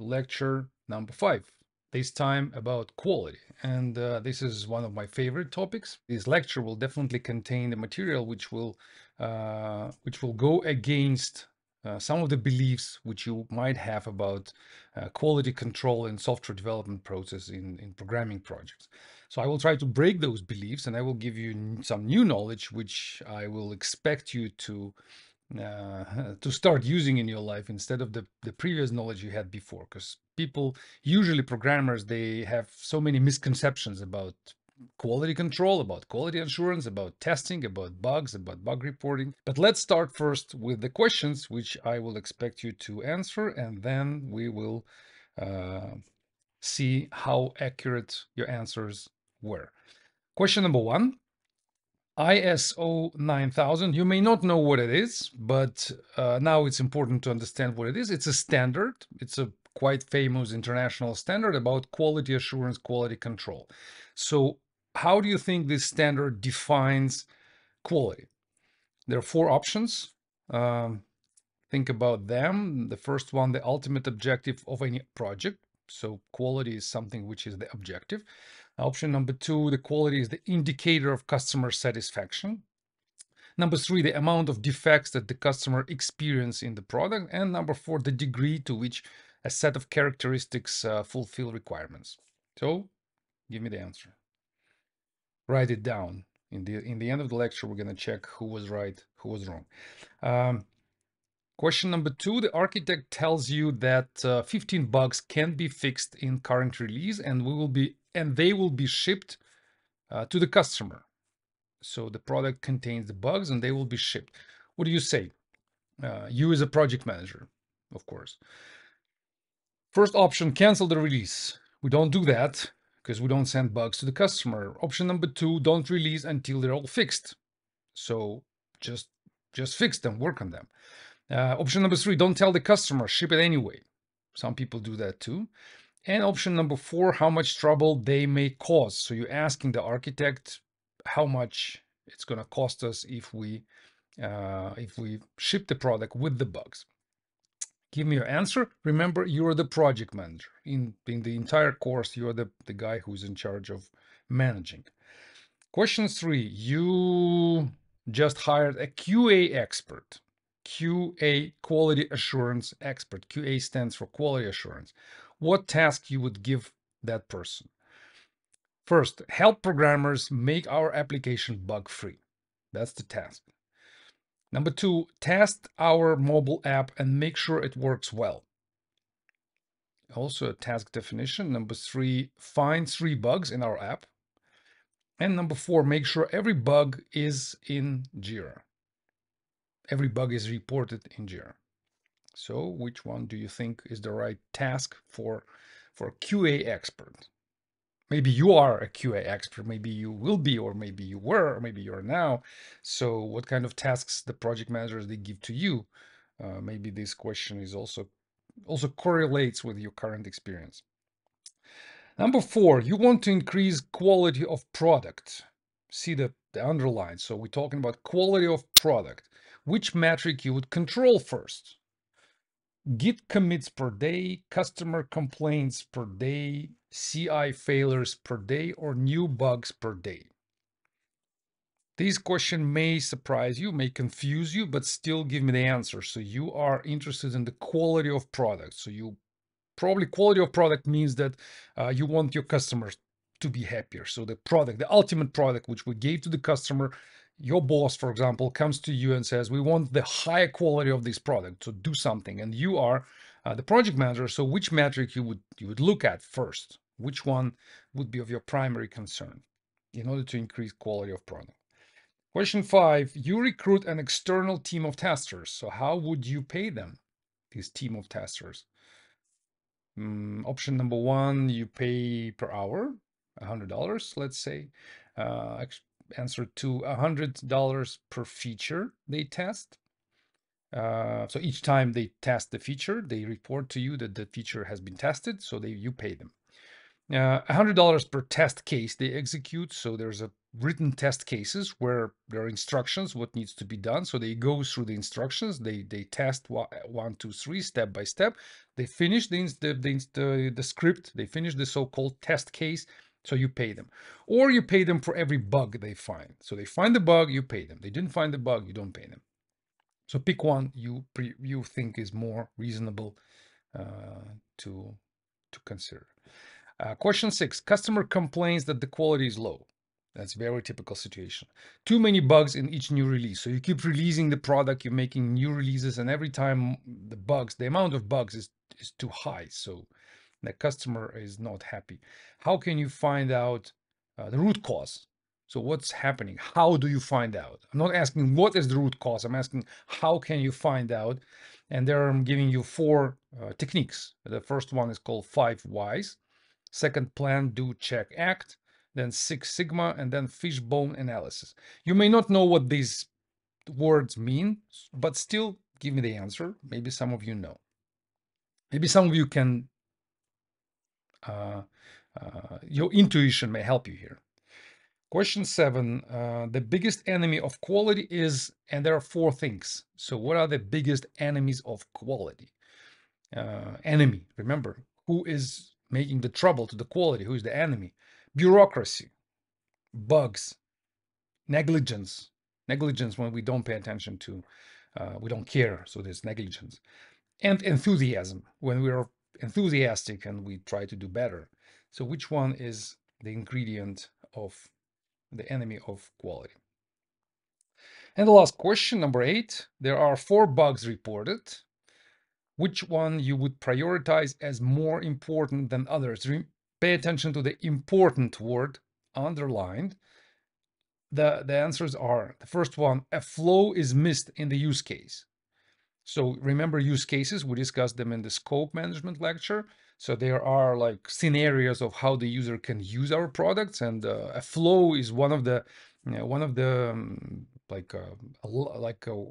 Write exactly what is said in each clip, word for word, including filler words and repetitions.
lecture number five, this time about quality. And uh, this is one of my favorite topics. This lecture will definitely contain the material which will, uh, which will go against uh, some of the beliefs which you might have about uh, quality control and software development process in, in programming projects. So I will try to break those beliefs, and I will give you some new knowledge which I will expect you to Uh, to start using in your life instead of the, the previous knowledge you had before, because people, usually programmers, they have so many misconceptions about quality control, about quality assurance, about testing, about bugs, about bug reporting. But let's start first with the questions which I will expect you to answer, and then we will uh, see how accurate your answers were. Question number one. I S O nine thousand, you may not know what it is, but uh, now it's important to understand what it is. It's a standard. It's a quite famous international standard about quality assurance, quality control. So how do you think this standard defines quality? There are four options. Um, think about them. The first one, the ultimate objective of any project. So quality is something which is the objective. Option number two, the quality is the indicator of customer satisfaction. Number three, the amount of defects that the customer experiences in the product. And number four, the degree to which a set of characteristics uh, fulfill requirements. So give me the answer. Write it down. In the, in the end of the lecture, we're going to check who was right, who was wrong. Um, Question number two, the architect tells you that uh, fifteen bugs can be fixed in current release, and we will be and they will be shipped uh, to the customer. So the product contains the bugs and they will be shipped. What do you say? Uh, you as a project manager, of course. First option, cancel the release. We don't do that because we don't send bugs to the customer. Option number two, don't release until they're all fixed. So just, just fix them, work on them. Uh, option number three, don't tell the customer, ship it anyway. Some people do that too. And option number four, how much trouble they may cause. So you're asking the architect how much it's going to cost us if we, uh, if we ship the product with the bugs. Give me your answer. Remember, you're the project manager. In, in the entire course, you're the, the guy who's in charge of managing. Question three, you just hired a Q A expert. Q A, quality assurance expert. Q A stands for quality assurance. What task you would give that person? First, help programmers make our application bug-free. That's the task. Number two, test our mobile app and make sure it works well. Also a task definition. Number three, find three bugs in our app. And number four, make sure every bug is in Jira. Every bug is reported in Jira. So which one do you think is the right task for, for a Q A expert? Maybe you are a Q A expert, maybe you will be, or maybe you were, or maybe you are now. So what kind of tasks the project managers they give to you? Uh, maybe this question is also, also correlates with your current experience. Number four, you want to increase quality of product. See the, the underline. So we're talking about quality of product. Which metric you would control first? Git commits per day, customer complaints per day, C I failures per day, or new bugs per day? This question may surprise you, may confuse you, but still give me the answer. So you are interested in the quality of product. So you probably quality of product means that uh, you want your customers to be happier. So the product, the ultimate product, which we gave to the customer, your boss, for example, comes to you and says, we want the higher quality of this product, so do something. And you are uh, the project manager, so which metric you would, you would look at first? Which one would be of your primary concern in order to increase quality of product? Question five, you recruit an external team of testers. So how would you pay them, this team of testers? Um, option number one, you pay per hour, one hundred dollars, let's say. Uh, answer to one hundred dollars per feature they test. Uh, so each time they test the feature, they report to you that the feature has been tested, so they, you pay them. Uh, one hundred dollars per test case they execute, so there's a written test cases where there are instructions what needs to be done. So they go through the instructions, they they test one, two, three, step by step. They finish the the, the, the script, they finish the so-called test case, so you pay them. Or you pay them for every bug they find. So they find the bug, you pay them. They didn't find the bug, you don't pay them. So pick one you pre you think is more reasonable uh, to, to consider. Uh, question six, customer complains that the quality is low. That's a very typical situation. Too many bugs in each new release. So you keep releasing the product, you're making new releases, and every time the bugs, the amount of bugs is, is too high. So the customer is not happy. How can you find out uh, the root cause? So what's happening? How do you find out? I'm not asking what is the root cause. I'm asking how can you find out? And there I'm giving you four uh, techniques. The first one is called five whys. Second, plan, do, check, act. Then Six Sigma, and then fishbone analysis. You may not know what these words mean, but still give me the answer. Maybe some of you know. Maybe some of you can, uh, uh, your intuition may help you here. Question seven, uh, the biggest enemy of quality is, and there are four things. So what are the biggest enemies of quality? Uh, enemy, remember, who is making the trouble to the quality? Who is the enemy? Bureaucracy, bugs, negligence, negligence when we don't pay attention to, uh, we don't care, so there's negligence, and enthusiasm, when we are enthusiastic and we try to do better. So which one is the ingredient of the enemy of quality? And the last question, number eight, there are four bugs reported. Which one you would prioritize as more important than others? Pay attention to the important word underlined. The, the answers are, the first one, a flow is missed in the use case. So remember use cases, we discussed them in the scope management lecture. So there are like scenarios of how the user can use our products, and uh, a flow is one of the, you know, one of the, um, like, a, a, like a,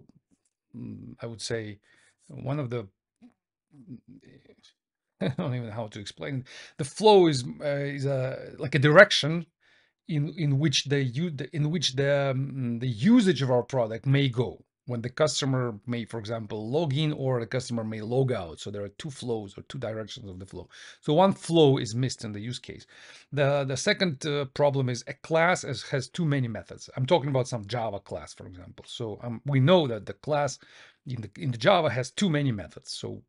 I would say, one of the, I don't even know how to explain. The flow is uh, is a like a direction in in which the in which the um, the usage of our product may go when the customer may, for example, log in, or the customer may log out. So there are two flows or two directions of the flow. So one flow is missed in the use case. The the second uh, problem is a class as has too many methods. I'm talking about some Java class, for example. So um, we know that the class in the in the Java has too many methods. So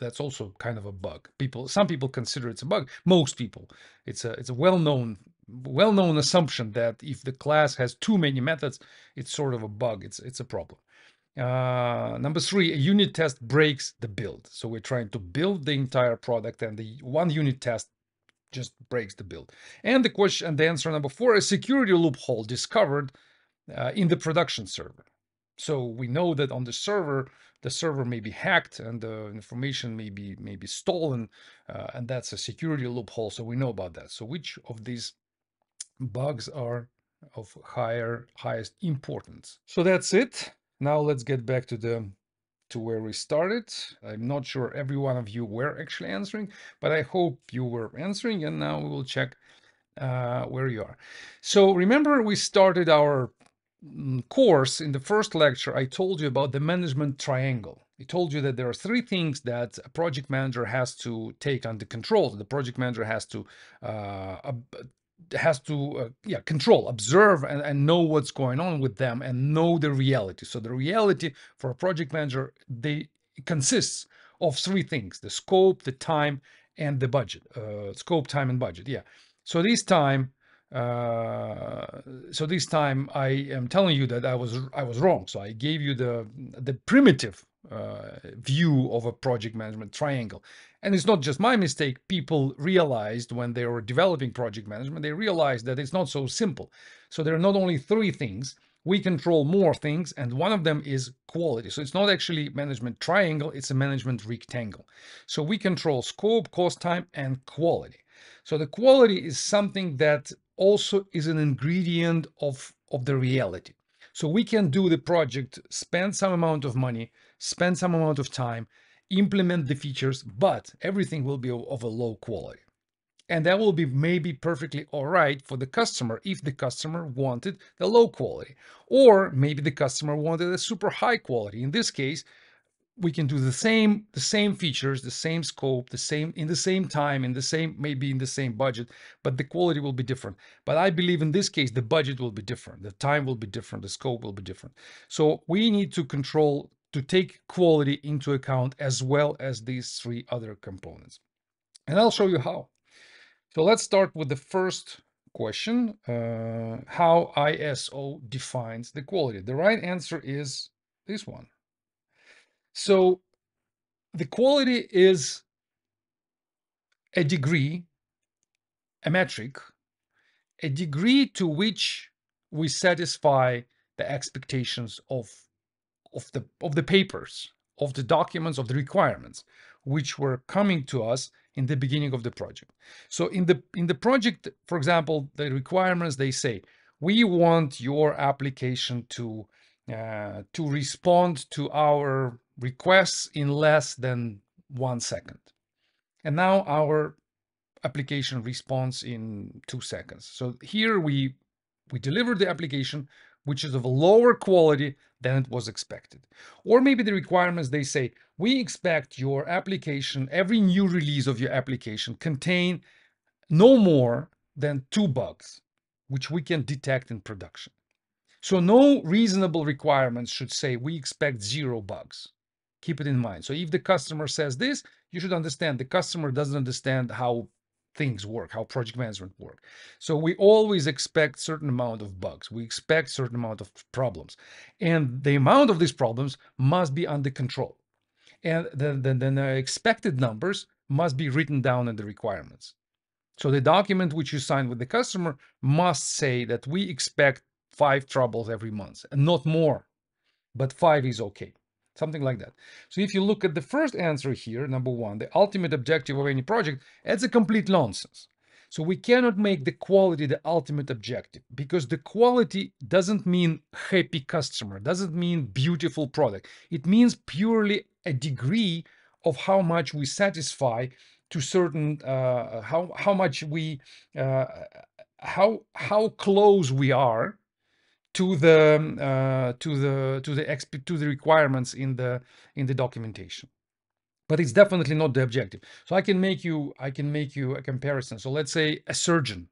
that's also kind of a bug. People, some people consider it's a bug. Most people, it's a it's a well-known well-known assumption that if the class has too many methods, it's sort of a bug. It's it's a problem. Uh, number three, a unit test breaks the build. So we're trying to build the entire product, and the one unit test just breaks the build. And the question and the answer number four, a security loophole discovered uh, in the production server. So we know that on the server, the server may be hacked and the information may be, may be stolen, uh, and that's a security loophole, so we know about that. So which of these bugs are of higher, highest importance? So that's it. Now let's get back to the to where we started. I'm not sure every one of you were actually answering, but I hope you were answering, and now we will check uh, where you are. So remember, we started our course in the first lecture. I told you about the management triangle. I told you that there are three things that a project manager has to take under control. The project manager has to uh, has to uh, yeah control, observe, and, and know what's going on with them, and know the reality. So the reality for a project manager, they it consists of three things: the scope, the time, and the budget. Uh, scope, time, and budget. Yeah. So this time. Uh, so this time I am telling you that I was I was wrong. So I gave you the the primitive uh, view of a project management triangle, and it's not just my mistake. People realized when they were developing project management, they realized that it's not so simple. So there are not only three things. We control more things, and one of them is quality. So it's not actually management triangle, it's a management rectangle. So we control scope, cost, time, and quality. So the quality is something that also is an ingredient of, of the reality. So we can do the project, spend some amount of money, spend some amount of time, implement the features, but everything will be of, of a low quality. And that will be maybe perfectly all right for the customer if the customer wanted the low quality, or maybe the customer wanted a super high quality. In this case, we can do the same, the same features, the same scope, the same in the same time, in the same, maybe in the same budget, but the quality will be different. But I believe in this case, the budget will be different, the time will be different, the scope will be different. So we need to control, to take quality into account as well as these three other components. And I'll show you how. So let's start with the first question, uh, how I S O defines the quality. The right answer is this one. So the quality is a degree, a metric, a degree to which we satisfy the expectations of, of, the, of the papers, of the documents, of the requirements, which were coming to us in the beginning of the project. So in the, in the project, for example, the requirements, they say, we want your application to, uh, to respond to our requests in less than one second. And now our application responds in two seconds. So here we, we deliver the application, which is of a lower quality than it was expected. Or maybe the requirements, they say, we expect your application, every new release of your application contain no more than two bugs, which we can detect in production. So no reasonable requirements should say, we expect zero bugs. Keep it in mind. So if the customer says this, you should understand the customer doesn't understand how things work, how project management work. So we always expect certain amount of bugs. We expect certain amount of problems, and the amount of these problems must be under control. And then, then, then the expected numbers must be written down in the requirements. So the document which you sign with the customer must say that we expect five troubles every month and not more, but five is okay. Something like that. So if you look at the first answer here, number one, the ultimate objective of any project, it's a complete nonsense. So we cannot make the quality the ultimate objective, because the quality doesn't mean happy customer, doesn't mean beautiful product. It means purely a degree of how much we satisfy to certain, uh, how, how much we, uh, how, how close we are to the uh, to the to the exp to the requirements in the in the documentation, but it's definitely not the objective. So I can make you I can make you a comparison. So let's say a surgeon,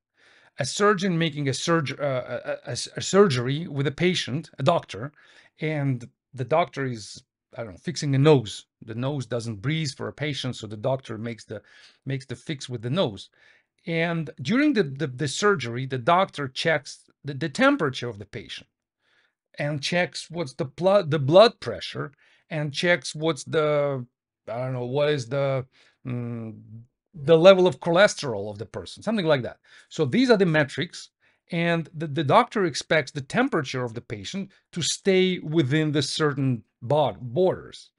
a surgeon making a surge uh, a, a surgery with a patient, a doctor, and the doctor is, I don't know, fixing a nose. The nose doesn't breathe for a patient, so the doctor makes the makes the fix with the nose. And during the, the, the surgery, the doctor checks the, the temperature of the patient and checks what's the, pl the blood pressure and checks what's the, I don't know, what is the, mm, the level of cholesterol of the person, something like that. So these are the metrics, and the, the doctor expects the temperature of the patient to stay within the certain borders.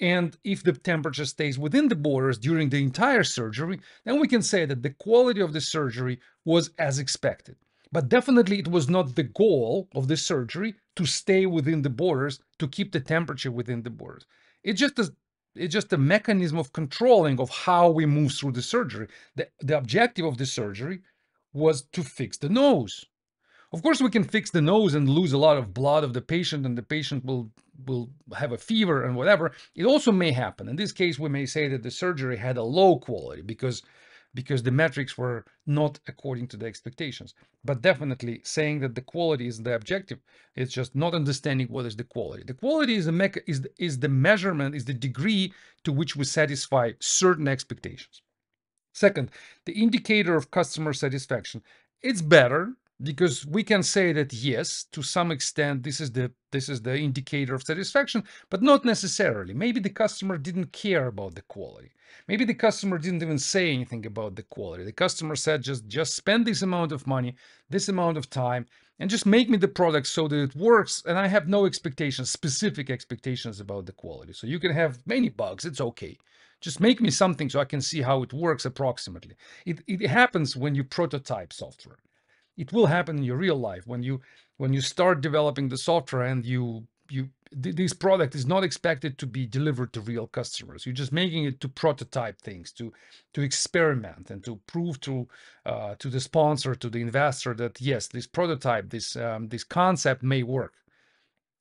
And if the temperature stays within the borders during the entire surgery, then we can say that the quality of the surgery was as expected. But definitely it was not the goal of the surgery to stay within the borders, to keep the temperature within the borders. It's just a, it's just a mechanism of controlling of how we move through the surgery. The, the objective of the surgery was to fix the nose. Of course, we can fix the nose and lose a lot of blood of the patient, and the patient will, will have a fever and whatever. It also may happen. In this case, we may say that the surgery had a low quality because, because the metrics were not according to the expectations. But definitely saying that the quality is the objective, it's just not understanding what is the quality. The quality is the, mecha is the, is the measurement, is the degree to which we satisfy certain expectations. Second, the indicator of customer satisfaction. It's better, because we can say that, yes, to some extent, this is the this is the indicator of satisfaction, but not necessarily. Maybe the customer didn't care about the quality. Maybe the customer didn't even say anything about the quality. The customer said, just, just spend this amount of money, this amount of time, and just make me the product so that it works, and I have no expectations, specific expectations about the quality. So you can have many bugs, it's okay. Just make me something so I can see how it works approximately. It, it happens when you prototype software. It will happen in your real life when you when you start developing the software and you you th this product is not expected to be delivered to real customers. You're just making it to prototype things, to to experiment, and to prove to uh, to the sponsor, to the investor that yes, this prototype, this um, this concept may work.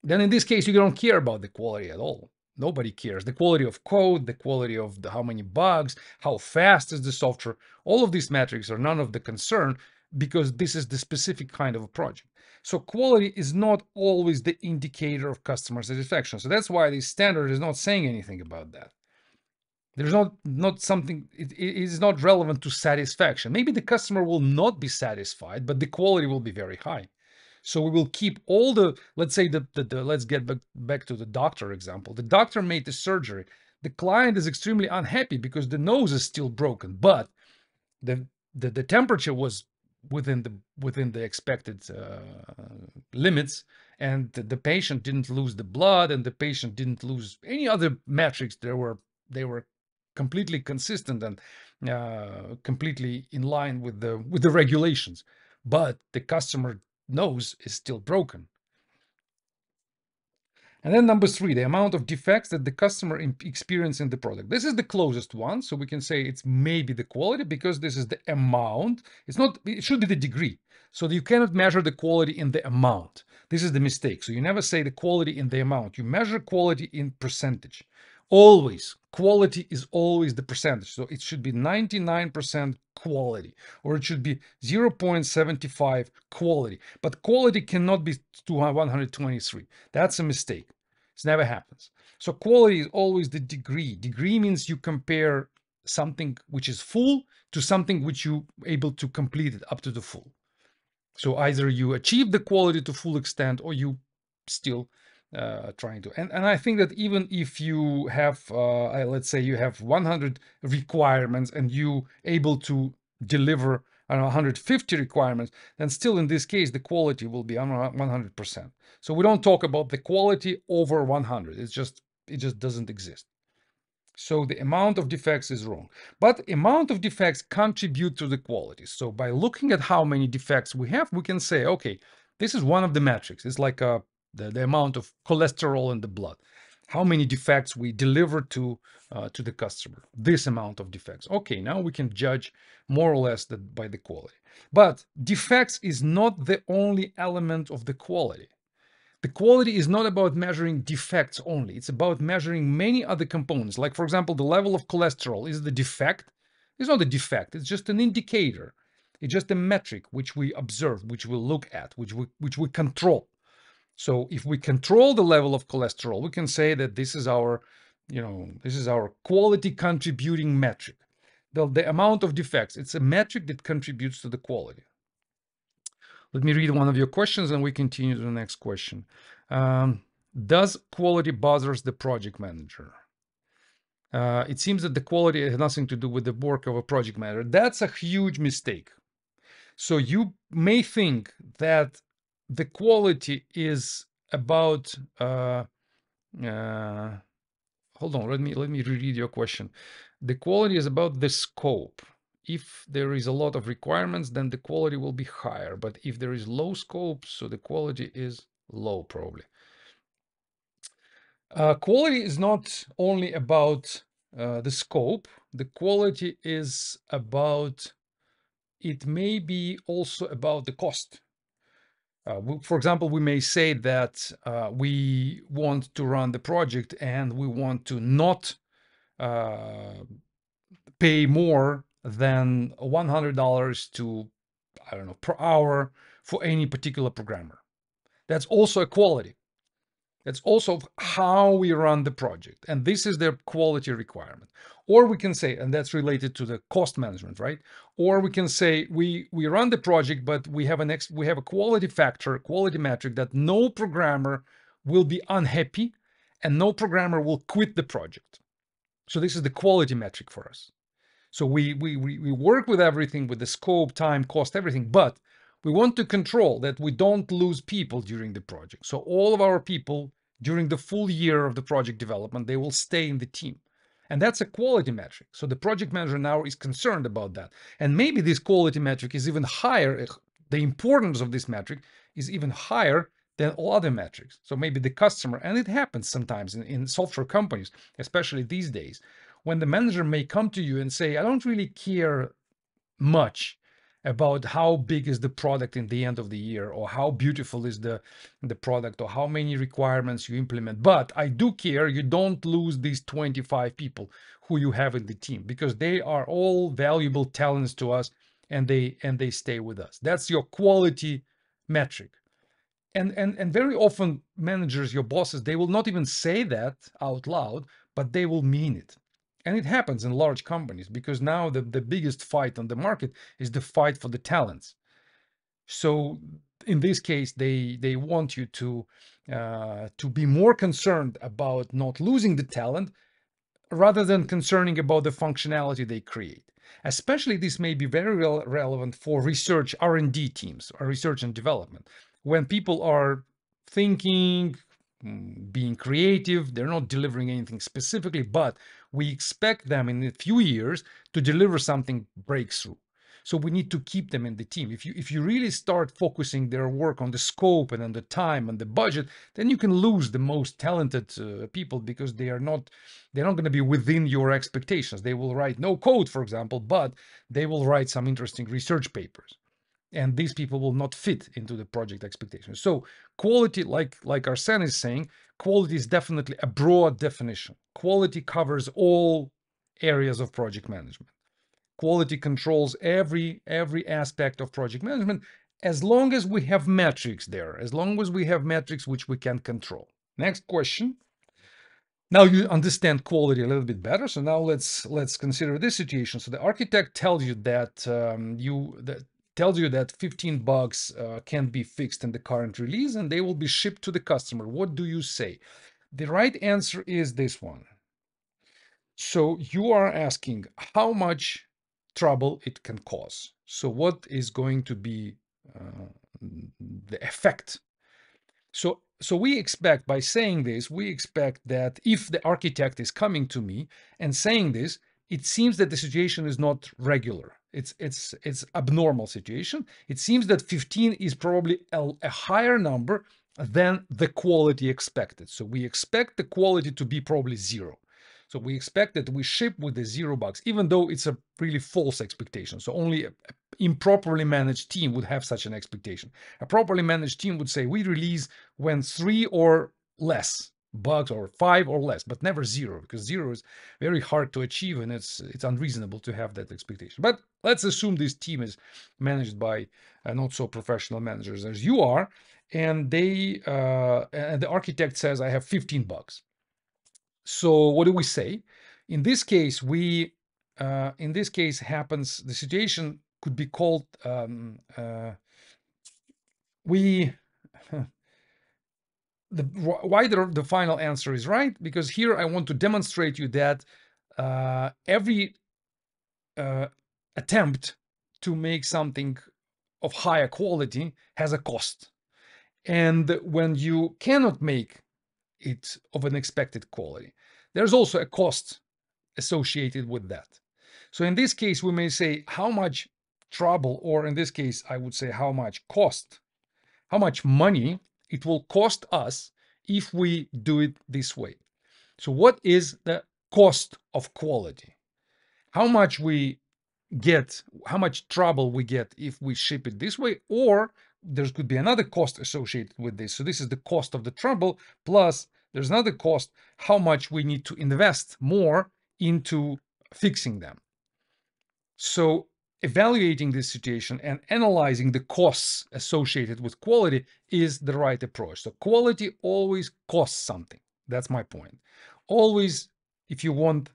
Then in this case, you don't care about the quality at all. Nobody cares. The quality of code, the quality of the, how many bugs, how fast is the software, all of these metrics are none of the concern, because this is the specific kind of a project. So quality is not always the indicator of customer satisfaction. So that's why this standard is not saying anything about that. There's not, not something, it, it is not relevant to satisfaction. Maybe the customer will not be satisfied, but the quality will be very high. So we will keep all the, let's say the, the, the let's get back, back to the doctor example. The doctor made the surgery. The client is extremely unhappy because the nose is still broken, but the, the, the temperature was within the, within the expected uh, limits, and the, the patient didn't lose the blood, and the patient didn't lose any other metrics. They were, they were completely consistent and uh, completely in line with the, with the regulations, but the customer nose is still broken. And then number three, the amount of defects that the customer experiences in the product. This is the closest one, so we can say it's maybe the quality, because this is the amount. It's not, it should be the degree. So you cannot measure the quality in the amount. This is the mistake. So you never say the quality in the amount. You measure quality in percentage. Always, quality is always the percentage. So it should be ninety-nine percent quality, or it should be zero point seven five quality. But quality cannot be one hundred twenty-three. That's a mistake. It never happens. So quality is always the degree. Degree means you compare something which is full to something which you are able to complete it up to the full. So either you achieve the quality to full extent, or you still Uh, trying to, and, and I think that even if you have, uh, let's say you have one hundred requirements and you able to deliver, I don't know, one hundred fifty requirements, then still in this case, the quality will be on one hundred percent. So we don't talk about the quality over one hundred. It's just, it just doesn't exist. So the amount of defects is wrong, but amount of defects contribute to the quality. So by looking at how many defects we have, we can say, okay, this is one of the metrics. It's like a The, the amount of cholesterol in the blood, how many defects we deliver to uh, to the customer, this amount of defects. Okay, now we can judge more or less that by the quality. But defects is not the only element of the quality. The quality is not about measuring defects only. It's about measuring many other components. Like, for example, the level of cholesterol is the defect. It's not a defect. It's just an indicator. It's just a metric which we observe, which we look at, which we, which we control. So if we control the level of cholesterol, we can say that this is our, you know, this is our quality contributing metric. The, the amount of defects, it's a metric that contributes to the quality. Let me read one of your questions and we continue to the next question. Um, does quality bothers the project manager? Uh, it seems that the quality has nothing to do with the work of a project manager. That's a huge mistake. So you may think that the quality is about, uh, uh, hold on, let me, let me reread your question. The quality is about the scope. If there is a lot of requirements, then the quality will be higher. But if there is low scope, so the quality is low probably. Uh, quality is not only about uh, the scope. The quality is about, it may be also about the cost. Uh, for example, we may say that uh, we want to run the project and we want to not uh, pay more than one hundred dollars to, I don't know, per hour for any particular programmer. That's also a quality. That's also how we run the project. And this is their quality requirement. Or we can say, and that's related to the cost management, right? Or we can say we, we run the project, but we have an ex, we have a quality factor, quality metric that no programmer will be unhappy and no programmer will quit the project. So this is the quality metric for us. So we, we, we, we work with everything, with the scope, time, cost, everything, but we want to control that we don't lose people during the project. So all of our people during the full year of the project development, they will stay in the team. And that's a quality metric. So the project manager now is concerned about that. And maybe this quality metric is even higher. The importance of this metric is even higher than all other metrics. So maybe the customer, and it happens sometimes in, in software companies, especially these days, when the manager may come to you and say, I don't really care much about how big is the product in the end of the year, or how beautiful is the, the product, or how many requirements you implement. But I do care you don't lose these twenty-five people who you have in the team, because they are all valuable talents to us, and they and they stay with us. That's your quality metric. And, and, and very often managers, your bosses, they will not even say that out loud, but they will mean it. And it happens in large companies, because now the, the biggest fight on the market is the fight for the talents. So in this case, they, they want you to, uh, to be more concerned about not losing the talent rather than concerning about the functionality they create. Especially this may be very re- relevant for research R and D teams, or research and development. When people are thinking, being creative, they're not delivering anything specifically, but we expect them in a few years to deliver something breakthrough. So we need to keep them in the team. If you, if you really start focusing their work on the scope and on the time and the budget, then you can lose the most talented uh, people, because they are not, they're not going to be within your expectations. They will write no code, for example, but they will write some interesting research papers. And these people will not fit into the project expectations. So quality, like, like Arsene is saying, quality is definitely a broad definition. Quality covers all areas of project management. Quality controls every, every aspect of project management, as long as we have metrics there, as long as we have metrics which we can control. Next question. Now you understand quality a little bit better. So now let's, let's consider this situation. So the architect tells you that um, you... that, tells you that fifteen bugs uh, can be fixed in the current release, and they will be shipped to the customer. What do you say? The right answer is this one. So you are asking how much trouble it can cause. So what is going to be uh, the effect? So, so we expect, by saying this, we expect that if the architect is coming to me and saying this, it seems that the situation is not regular. It's, it's, it's abnormal situation. It seems that fifteen is probably a, a higher number than the quality expected. So we expect the quality to be probably zero. So we expect that we ship with the zero bugs, even though it's a really false expectation. So only an improperly managed team would have such an expectation. A properly managed team would say, we release when three or less bugs, or five or less, but never zero, because zero is very hard to achieve, and it's it's unreasonable to have that expectation. But let's assume this team is managed by uh, not so professional managers as you are, and they uh, and the architect says, I have fifteen bugs. So what do we say? In this case, we uh, in this case happens the situation could be called um, uh, we. The, why the, the final answer is right, because here I want to demonstrate you that uh, every uh, attempt to make something of higher quality has a cost. And when you cannot make it of an expected quality, there's also a cost associated with that. So in this case, we may say how much trouble, or in this case, I would say how much cost, how much money it will cost us if we do it this way. So what is the cost of quality? How much we get, how much trouble we get if we ship it this way, or there could be another cost associated with this. So this is the cost of the trouble, plus there's another cost, how much we need to invest more into fixing them. So evaluating this situation and analyzing the costs associated with quality is the right approach. So quality always costs something. That's my point. Always, if you want,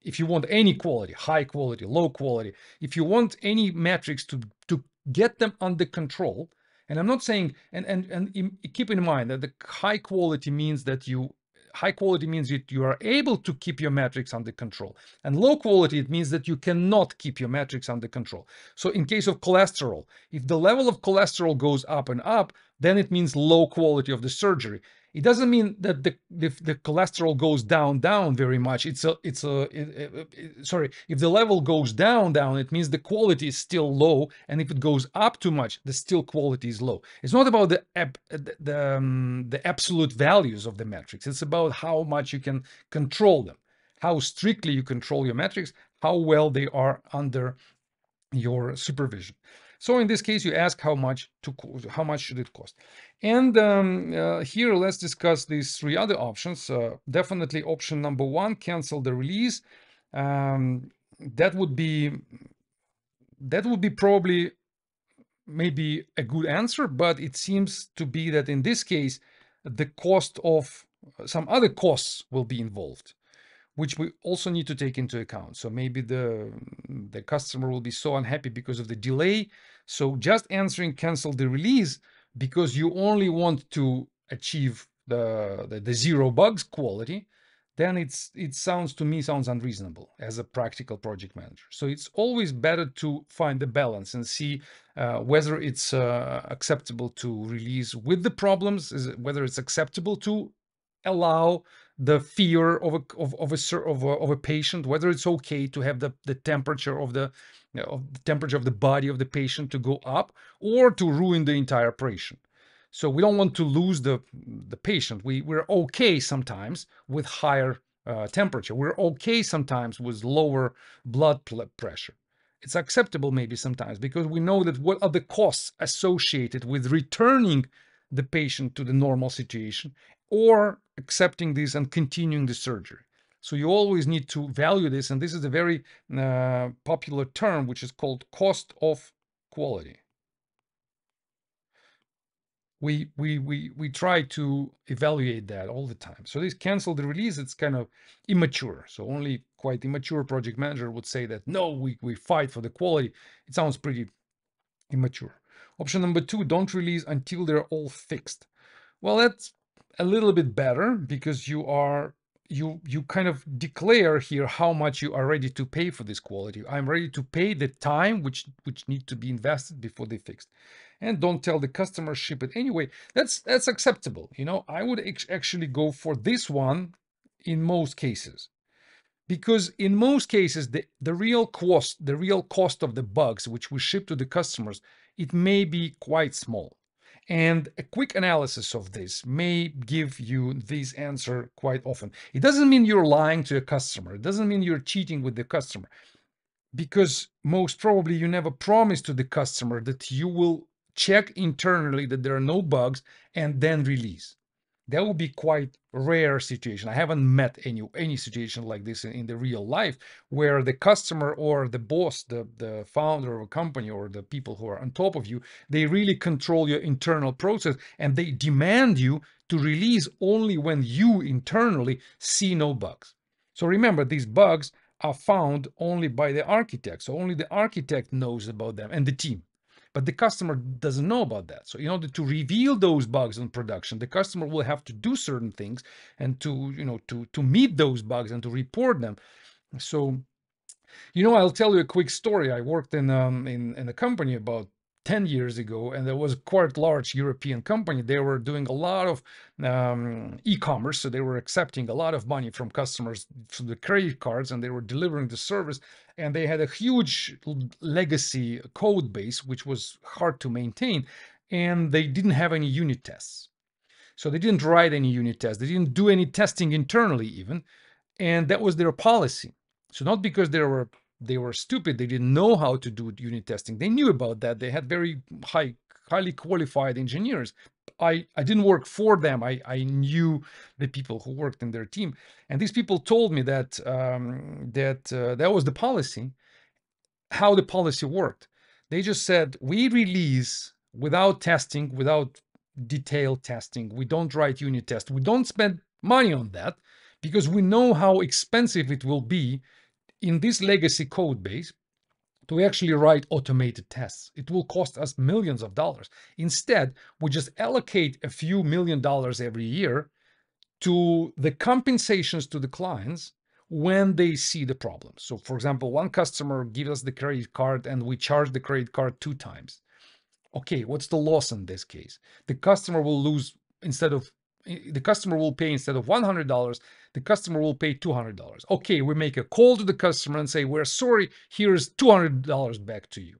if you want any quality, high quality, low quality, if you want any metrics to, to get them under control, and I'm not saying, and, and, and keep in mind that the high quality means that you High quality means that you are able to keep your metrics under control. And low quality, it means that you cannot keep your metrics under control. So in case of cholesterol, if the level of cholesterol goes up and up, then it means low quality of the surgery. It doesn't mean that the if the cholesterol goes down down very much. It's a it's a it, it, it, sorry. If the level goes down down, it means the quality is still low, and if it goes up too much, the still quality is low. It's not about the the the, um, the absolute values of the metrics. It's about how much you can control them, how strictly you control your metrics, how well they are under your supervision. So in this case, you ask how much to how much should it cost. And um, uh, here, let's discuss these three other options. Uh, definitely, option number one: cancel the release. Um, that would be that would be probably maybe a good answer, but it seems to be that in this case, the cost of some other costs will be involved, which we also need to take into account. So maybe the, the customer will be so unhappy because of the delay. So just answering cancel the release because you only want to achieve the, the, the zero bugs quality, then it's, it sounds to me, sounds unreasonable as a practical project manager. So it's always better to find the balance and see uh, whether it's uh, acceptable to release with the problems, is it, whether it's acceptable to allow the fear of a of, of a of a of a patient, whether it's okay to have the the temperature of the you know, of the temperature of the body of the patient to go up, or to ruin the entire operation. So we don't want to lose the the patient. We we're okay sometimes with higher uh, temperature. We're okay sometimes with lower blood pressure. It's acceptable maybe sometimes because we know that what are the costs associated with returning the patient to the normal situation, or accepting this and continuing the surgery. So you always need to value this, and this is a very uh, popular term, which is called cost of quality. We, we, we, we try to evaluate that all the time. So this cancel the release, it's kind of immature. So only quite immature project manager would say that, no, we, we fight for the quality. It sounds pretty immature. Option number two, don't release until they're all fixed. Well, that's a little bit better because you are you you kind of declare here how much you are ready to pay for this quality. I'm ready to pay the time which which need to be invested before they fixed. And don't tell the customer, ship it anyway. That's that's acceptable. You know, I would actually go for this one in most cases, because in most cases the the real cost the real cost of the bugs which we ship to the customers, it may be quite small. And a quick analysis of this may give you this answer quite often. It doesn't mean you're lying to a customer. It doesn't mean you're cheating with the customer, because most probably you never promised to the customer that you will check internally that there are no bugs and then release. That would be quite a rare situation. I haven't met any any situation like this in, in the real life, where the customer or the boss, the, the founder of a company, or the people who are on top of you, they really control your internal process and they demand you to release only when you internally see no bugs. So remember, these bugs are found only by the architect. So only the architect knows about them and the team. But the customer doesn't know about that. So in order to reveal those bugs in production, the customer will have to do certain things and to, you know, to, to meet those bugs and to report them. So, you know, I'll tell you a quick story. I worked in, um, in, in a company about ten years ago, and there was a quite large European company. They were doing a lot of um, e-commerce. So they were accepting a lot of money from customers through the credit cards, and they were delivering the service. And they had a huge legacy code base, which was hard to maintain. And they didn't have any unit tests. So they didn't write any unit tests. They didn't do any testing internally even. And that was their policy. So not because they were They were stupid. They didn't know how to do unit testing. They knew about that. They had very high, highly qualified engineers. I, I didn't work for them. I, I knew the people who worked in their team. And these people told me that um, that, uh, that was the policy, how the policy worked. They just said, we release without testing, without detailed testing. We don't write unit tests. We don't spend money on that because we know how expensive it will be in this legacy code base to actually write automated tests. It will cost us millions of dollars. Instead, we just allocate a few million dollars every year to the compensations to the clients when they see the problem. So for example, one customer gives us the credit card and we charge the credit card two times. Okay, what's the loss in this case? The customer will lose, instead of the customer will pay, instead of one hundred dollars, the customer will pay two hundred dollars. Okay, we make a call to the customer and say, we're sorry, here's two hundred dollars back to you.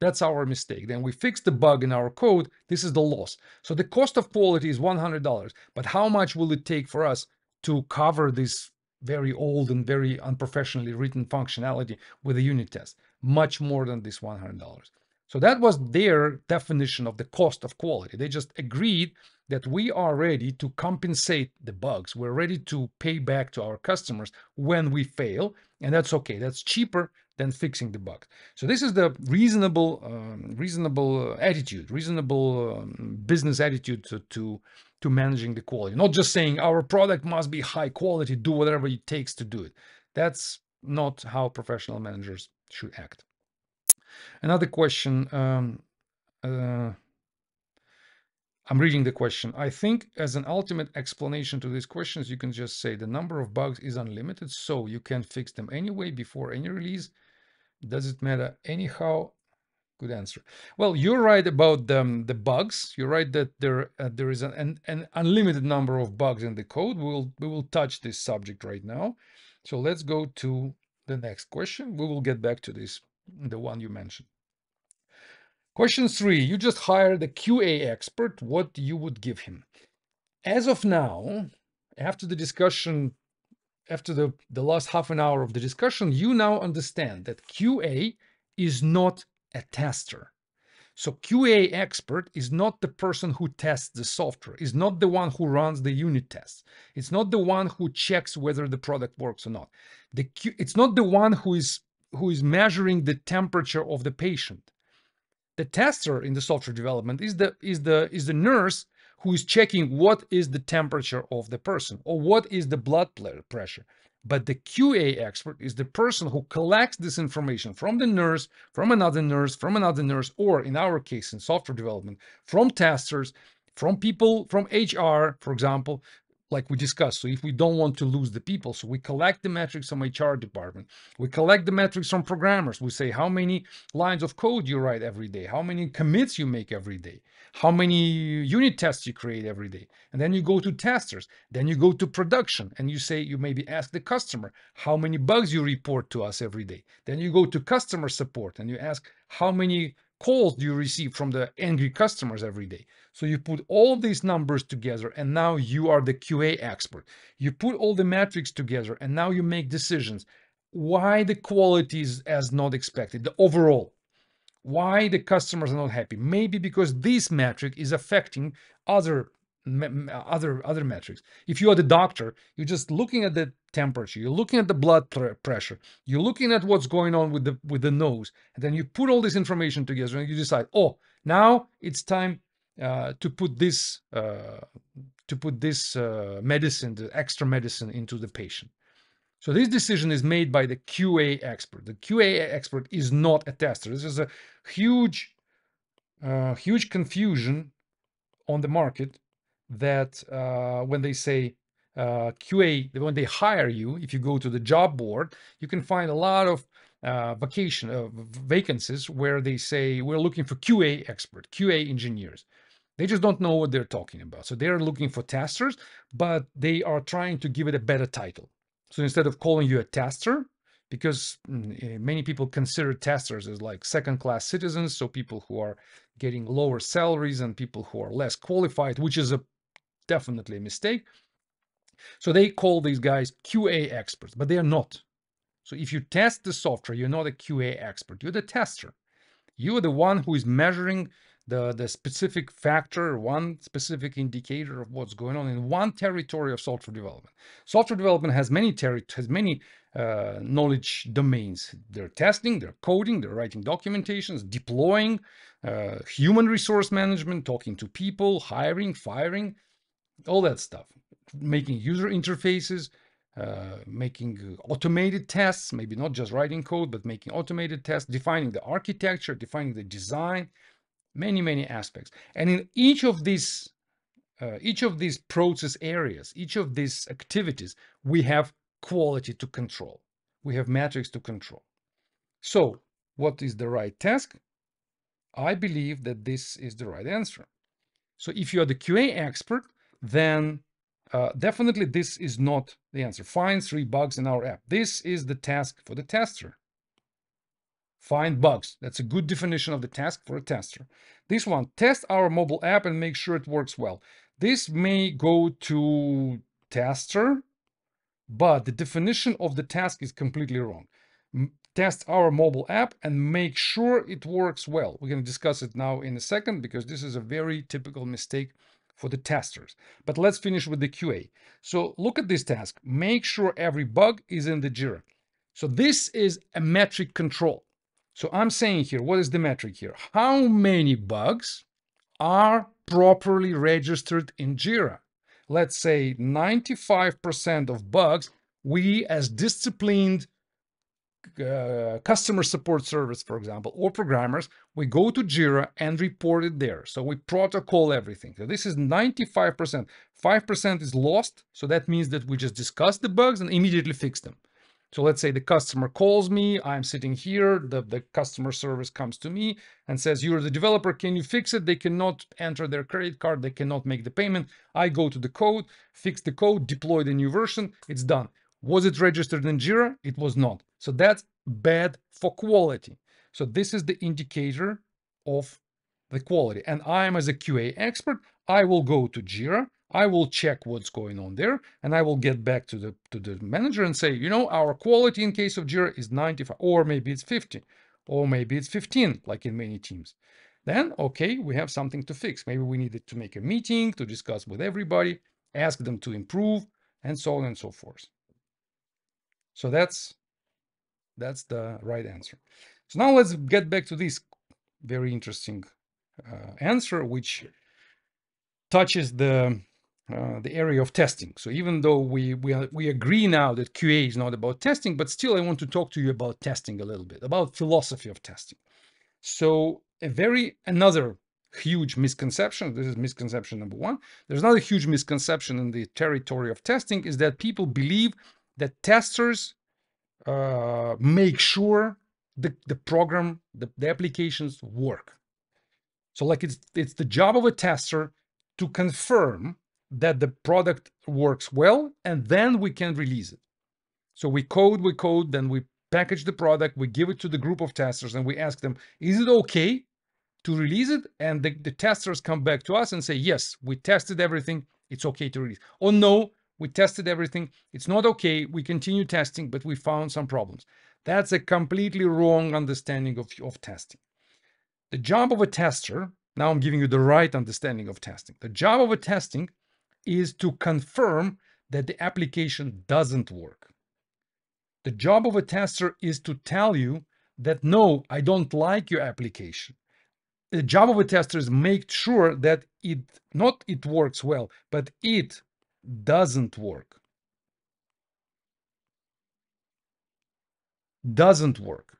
That's our mistake. Then we fix the bug in our code. This is the loss. So the cost of quality is one hundred dollars. But how much will it take for us to cover this very old and very unprofessionally written functionality with a unit test? Much more than this one hundred dollars. So that was their definition of the cost of quality. They just agreed that we are ready to compensate the bugs. We're ready to pay back to our customers when we fail. And that's okay. That's cheaper than fixing the bug. So this is the reasonable, um, reasonable attitude, reasonable um, business attitude to, to, to managing the quality. Not just saying our product must be high quality, do whatever it takes to do it. That's not how professional managers should act. Another question, um, uh, I'm reading the question. I think as an ultimate explanation to these questions, you can just say the number of bugs is unlimited, so you can fix them anyway before any release. Does it matter anyhow? Good answer. Well, you're right about the, the bugs. You're right that there uh, there is an, an, an unlimited number of bugs in the code. We'll, we will touch this subject right now. So let's go to the next question. We will get back to this, the one you mentioned. Question three, you just hired a Q A expert. What you would give him? As of now, after the discussion, after the, the last half an hour of the discussion, you now understand that Q A is not a tester. So Q A expert is not the person who tests the software, is not the one who runs the unit tests. It's not the one who checks whether the product works or not. The Q, it's not the one who is who is measuring the temperature of the patient. The tester in the software development is the, is the, is the nurse who is checking what is the temperature of the person or what is the blood pressure. But the Q A expert is the person who collects this information from the nurse, from another nurse, from another nurse, or in our case in software development, from testers, from people, from H R, for example, like we discussed. So if we don't want to lose the people, so we collect the metrics from H R department, we collect the metrics from programmers. We say how many lines of code you write every day, how many commits you make every day, how many unit tests you create every day. And then you go to testers, then you go to production and you say, you maybe ask the customer how many bugs you report to us every day. Then you go to customer support and you ask how many calls do you receive from the angry customers every day. So you put all these numbers together and now you are the Q A expert. You put all the metrics together and now you make decisions. Why the quality is as not expected, the overall. Why the customers are not happy. Maybe because this metric is affecting other other other metrics. If you are the doctor, you're just looking at the temperature, you're looking at the blood pressure, you're looking at what's going on with the with the nose, and then you put all this information together and you decide, oh, now it's time uh, to put this uh, to put this uh, medicine, the extra medicine, into the patient. So this decision is made by the Q A expert. The Q A expert is not a tester. This is a huge uh, huge confusion on the market, that uh, when they say uh, Q A, when they hire you, if you go to the job board, you can find a lot of uh, vacation uh, vacancies where they say, we're looking for Q A expert, Q A engineers. They just don't know what they're talking about. So they're looking for testers, but they are trying to give it a better title. So instead of calling you a tester, because many people consider testers as like second-class citizens, so people who are getting lower salaries and people who are less qualified, which is a definitely a mistake. So they call these guys Q A experts, but they are not. So if you test the software, you're not a Q A expert, you're the tester. You are the one who is measuring the, the specific factor, one specific indicator of what's going on in one territory of software development. Software development has many territories, has many uh, knowledge domains. They're testing, they're coding, they're writing documentations, deploying, uh, human resource management, talking to people, hiring, firing, all that stuff, making user interfaces, uh, making automated tests, maybe not just writing code, but making automated tests, defining the architecture, defining the design, many, many aspects. And in each of these, uh, each of these process areas, each of these activities, we have quality to control. We have metrics to control. So what is the right task? I believe that this is the right answer. So if you are the Q A expert, then uh, definitely this is not the answer. Find three bugs in our app. This is the task for the tester. Find bugs. That's a good definition of the task for a tester. This one, test our mobile app and make sure it works well. This may go to tester, but the definition of the task is completely wrong. Test our mobile app and make sure it works well. We're going to discuss it now in a second, because this is a very typical mistake for the testers. But let's finish with the Q A. So look at this task. Make sure every bug is in the Jira. So this is a metric control. So I'm saying here, what is the metric here? How many bugs are properly registered in Jira? Let's say ninety-five percent of bugs, we as disciplined uh, customer support service, for example, or programmers, we go to Jira and report it there. So we protocol everything. So this is ninety-five percent. five percent is lost. So that means that we just discuss the bugs and immediately fix them. So let's say the customer calls me, I'm sitting here, the, the customer service comes to me and says, you're the developer, can you fix it? They cannot enter their credit card, they cannot make the payment. I go to the code, fix the code, deploy the new version, it's done. Was it registered in Jira? It was not. So that's bad for quality. So this is the indicator of the quality. And I'm as a Q A expert, I will go to Jira, I will check what's going on there, and I will get back to the to the manager and say, you know, our quality in case of Jira is ninety-five, or maybe it's fifty, or maybe it's fifteen, like in many teams. Then, okay, we have something to fix. Maybe we needed to make a meeting to discuss with everybody, ask them to improve, and so on and so forth. So that's, that's the right answer. So now let's get back to this very interesting uh, answer, which touches the Uh, the area of testing. So even though we, we, we agree now that Q A is not about testing, but still I want to talk to you about testing a little bit, about philosophy of testing. So a very, another huge misconception, this is misconception number one, there's another huge misconception in the territory of testing is that people believe that testers uh, make sure the, the program, the, the applications work. So like it's, it's the job of a tester to confirm that the product works well, and then we can release it. So we code, we code, then we package the product, we give it to the group of testers, and we ask them, is it okay to release it? And the, the testers come back to us and say, yes, we tested everything, it's okay to release. Or no, we tested everything, it's not okay, we continue testing, but we found some problems. That's a completely wrong understanding of, of testing. The job of a tester, now I'm giving you the right understanding of testing. The job of a testing is to confirm that the application doesn't work. The job of a tester is to tell you that, no, I don't like your application. The job of a tester is make sure that it, not it works well, but it doesn't work. Doesn't work.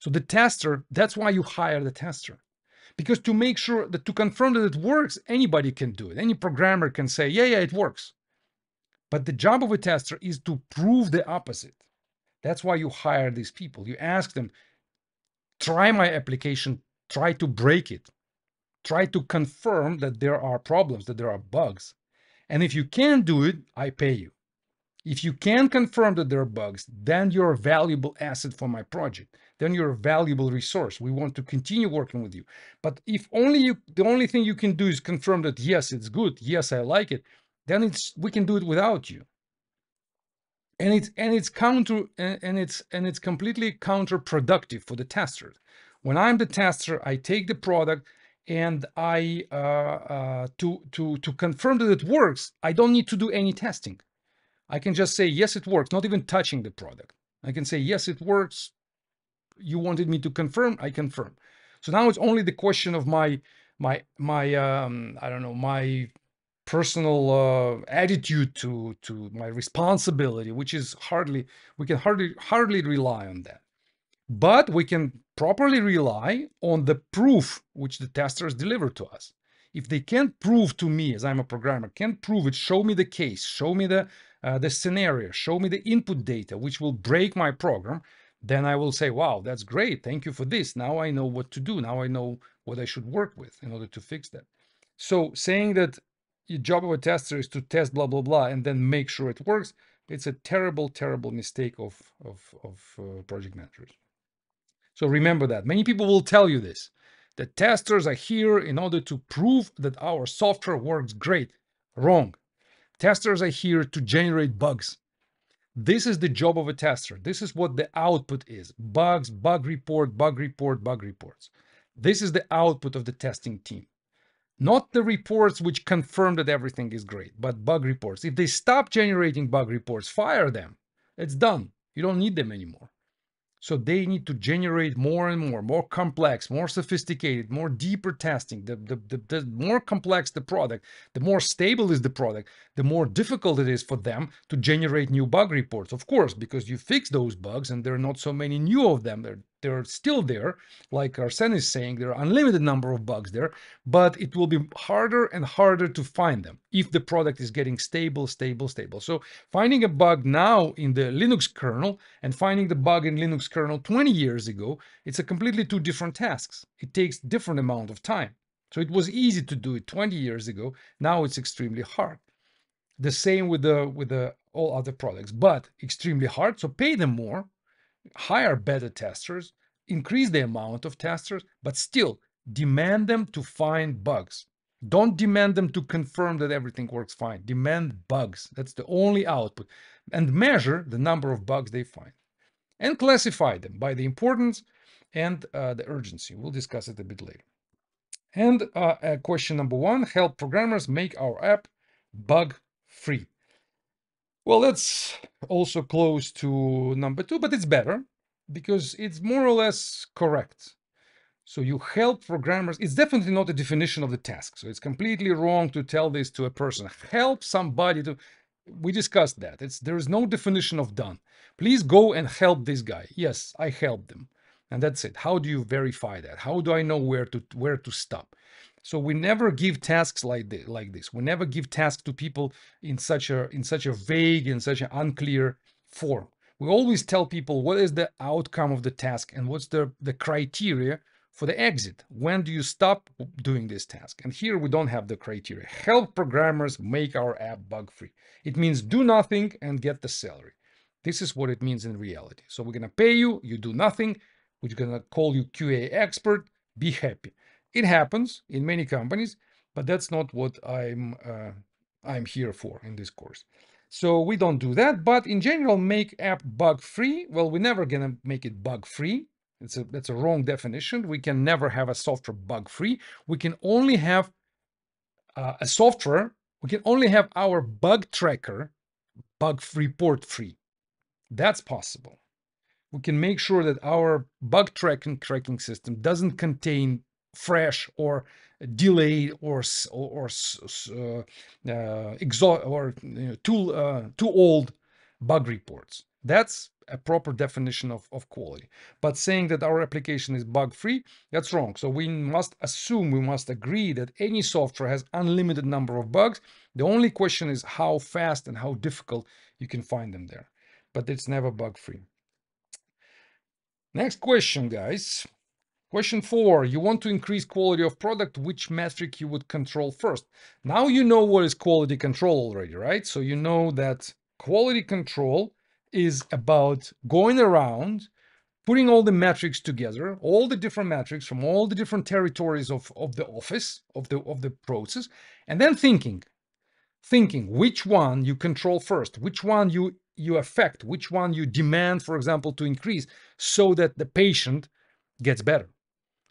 So the tester, that's why you hire the tester. Because to make sure that, to confirm that it works, anybody can do it. Any programmer can say, yeah, yeah, it works. But the job of a tester is to prove the opposite. That's why you hire these people. You ask them, try my application, try to break it. Try to confirm that there are problems, that there are bugs. And if you can do it, I pay you. If you can confirm that there are bugs, then you're a valuable asset for my project. Then you're a valuable resource. We want to continue working with you. But if only you, the only thing you can do is confirm that, yes, it's good, yes, I like it, then it's, we can do it without you. And it's, and it's counter, and it's, and it's completely counterproductive for the tester. When I'm the tester, I take the product and I, uh, uh, to, to, to confirm that it works, I don't need to do any testing. I can just say, yes, it works, not even touching the product. I can say, yes, it works. You wanted me to confirm, I confirm. So now it's only the question of my, my, my um, I don't know, my personal uh, attitude to, to my responsibility, which is hardly, we can hardly, hardly rely on that. But we can properly rely on the proof which the testers deliver to us. If they can't prove to me, as I'm a programmer, can't prove it, show me the case, show me the, Uh, the scenario, show me the input data, which will break my program, then I will say, wow, that's great. Thank you for this. Now I know what to do. Now I know what I should work with in order to fix that. So saying that the job of a tester is to test blah, blah, blah, and then make sure it works. It's a terrible, terrible mistake of, of, of uh, project managers. So remember that. Many people will tell you this. The testers are here in order to prove that our software works great. Wrong. Testers are here to generate bugs. This is the job of a tester. This is what the output is. Bugs, bug report, bug report, bug reports. This is the output of the testing team. Not the reports which confirm that everything is great, but bug reports. If they stop generating bug reports, fire them. It's done. You don't need them anymore. So they need to generate more and more, more complex, more sophisticated, more deeper testing. The, the, the, the more complex the product, the more stable is the product, the more difficult it is for them to generate new bug reports. Of course, because you fix those bugs and there are not so many new of them. They're, they're still there. Like Arsene is saying, there are unlimited number of bugs there, but it will be harder and harder to find them if the product is getting stable, stable, stable. So finding a bug now in the Linux kernel and finding the bug in Linux kernel twenty years ago, it's a completely two different tasks. It takes different amount of time. So it was easy to do it twenty years ago. Now it's extremely hard. The same with the with the all other products, but extremely hard. So pay them more, hire better testers, increase the amount of testers, but still demand them to find bugs. Don't demand them to confirm that everything works fine. Demand bugs. That's the only output. And measure the number of bugs they find. And classify them by the importance and uh, the urgency. We'll discuss it a bit later. And uh, uh, question number one, help programmers make our app bug-free. Well, that's also close to number two, but it's better because it's more or less correct. So you help programmers. It's definitely not a definition of the task. So it's completely wrong to tell this to a person. Help somebody to... We discussed that. It's, there is no definition of done. Please go and help this guy. Yes, I helped them. And that's it. How do you verify that? How do I know where to, where to stop? So we never give tasks like this, like this. We never give tasks to people in such a, in such a vague and such an unclear form. We always tell people what is the outcome of the task and what's the, the criteria for the exit. When do you stop doing this task? And here we don't have the criteria. Help programmers make our app bug-free. It means do nothing and get the salary. This is what it means in reality. So we're going to pay you, you do nothing, we're going to call you Q A expert, be happy. It happens in many companies, but that's not what I'm, uh, I'm here for in this course. So we don't do that, but in general, make app bug-free. Well, we're never going to make it bug-free. It's a, that's a wrong definition. We can never have a software bug-free. We can only have uh, a software. We can only have our bug tracker bug report free. That's possible. We can make sure that our bug tracking tracking system doesn't contain fresh or delayed or or, or uh, uh, exo or you know, too uh, too old bug reports. That's a proper definition of, of quality. But saying that our application is bug-free, that's wrong. So we must assume, we must agree that any software has unlimited number of bugs. The only question is how fast and how difficult you can find them there. But it's never bug-free. Next question, guys. Question four, you want to increase quality of product, which metric you would control first? Now you know what is quality control already, right? So you know that quality control is about going around, putting all the metrics together, all the different metrics from all the different territories of, of the office, of the, of the process, and then thinking, thinking which one you control first, which one you, you affect, which one you demand, for example, to increase so that the patient gets better.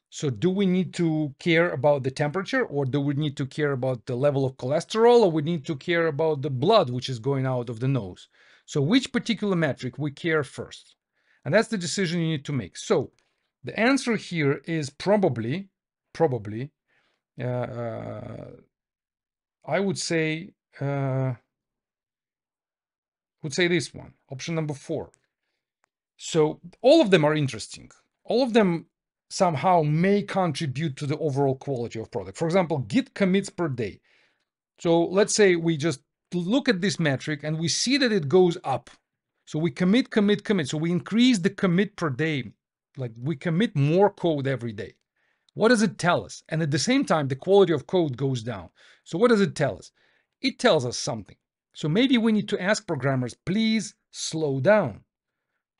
So do we need to care about the temperature, or do we need to care about the level of cholesterol, or we need to care about the blood which is going out of the nose? So which particular metric we care first? And that's the decision you need to make. So the answer here is probably, probably, uh, uh, I would say, uh, would say this one, option number four. So all of them are interesting. All of them somehow may contribute to the overall quality of product. For example, git commits per day. So let's say we just look at this metric and we see that it goes up. So we commit, commit, commit. So we increase the commit per day. Like we commit more code every day. What does it tell us? And at the same time, the quality of code goes down. So what does it tell us? It tells us something. So maybe we need to ask programmers, please slow down.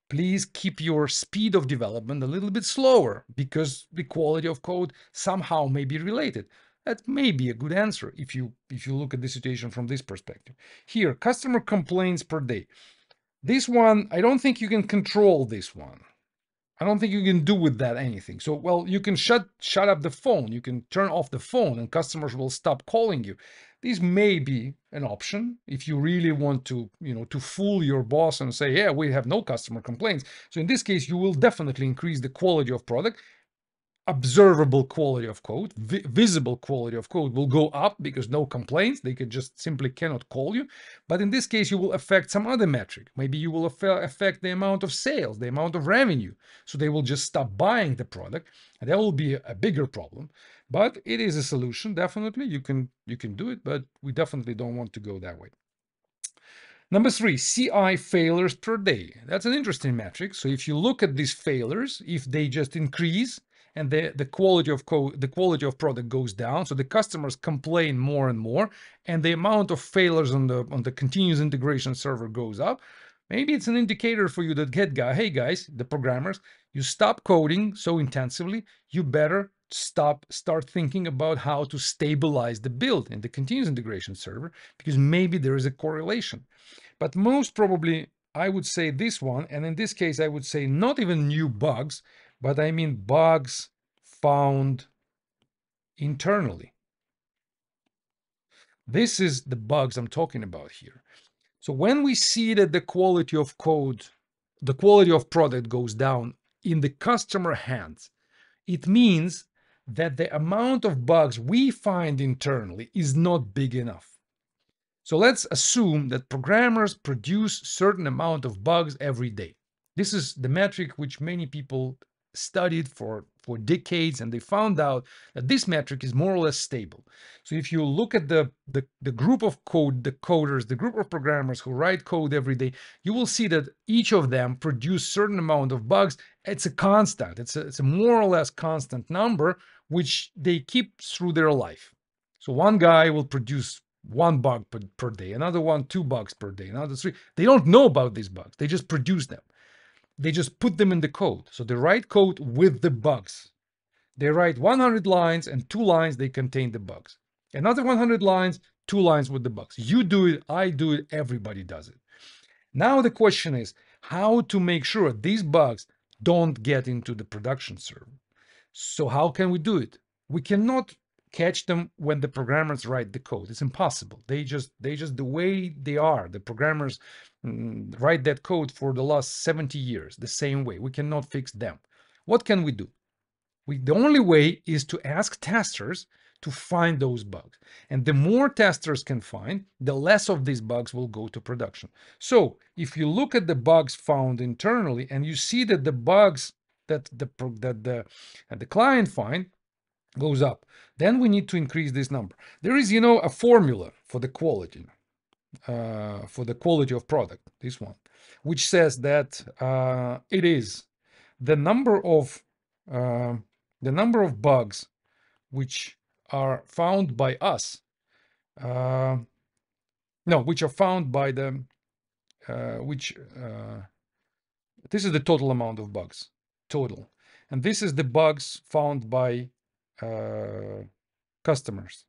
Please keep your speed of development a little bit slower because the quality of code somehow may be related. That may be a good answer if you, if you look at the situation from this perspective. Here, customer complaints per day. This one, I don't think you can control this one. I don't think you can do with that anything. So, well, you can shut, shut up the phone. You can turn off the phone and customers will stop calling you. This may be an option if you really want to, you know, to fool your boss and say, yeah, we have no customer complaints. So in this case, you will definitely increase the quality of product. Observable quality of code, vi visible quality of code will go up because no complaints. They could just simply cannot call you. But in this case, you will affect some other metric. Maybe you will aff affect the amount of sales, the amount of revenue. So they will just stop buying the product, and that will be a, a bigger problem. But it is a solution, definitely. You can, you can do it, but we definitely don't want to go that way. Number three, C I failures per day. That's an interesting metric. So if you look at these failures, if they just increase, and the, the quality of code, the quality of product goes down. So the customers complain more and more, and the amount of failures on the, on the continuous integration server goes up. Maybe it's an indicator for you that, get guy, hey guys, the programmers, you stop coding so intensively, you better stop, start thinking about how to stabilize the build in the continuous integration server, because maybe there is a correlation. But most probably, I would say this one, and in this case, I would say not even new bugs, but I mean bugs found internally. This is the bugs I'm talking about here. So when we see that the quality of code, the quality of product goes down in the customer hands, it means that the amount of bugs we find internally is not big enough. So let's assume that programmers produce a certain amount of bugs every day. This is the metric which many people studied for for decades, and they found out that this metric is more or less stable. So if you look at the, the the group of code the coders the group of programmers who write code every day, you will see that each of them produce certain amount of bugs. It's a constant, it's a, it's a more or less constant number which they keep through their life. So one guy will produce one bug per, per day, another one two bugs per day, another three. They don't know about these bugs, they just produce them. They just put them in the code. So they write code with the bugs. They write one hundred lines, and two lines, they contain the bugs. Another one hundred lines, two lines with the bugs. You do it, I do it, everybody does it. Now the question is how to make sure these bugs don't get into the production server. So how can we do it? We cannot catch them when the programmers write the code. It's impossible. They just, they just the way they are. The programmers mm, write that code for the last seventy years, the same way. We cannot fix them. What can we do? We, the only way is to ask testers to find those bugs. And the more testers can find, the less of these bugs will go to production. So if you look at the bugs found internally and you see that the bugs that the, that the, that the client find goes up, then we need to increase this number. There is, you know, a formula for the quality, uh, for the quality of product, this one, which says that uh, it is the number of, uh, the number of bugs which are found by us, uh, no, which are found by the, uh, which, uh, this is the total amount of bugs, total. And this is the bugs found by Uh, customers.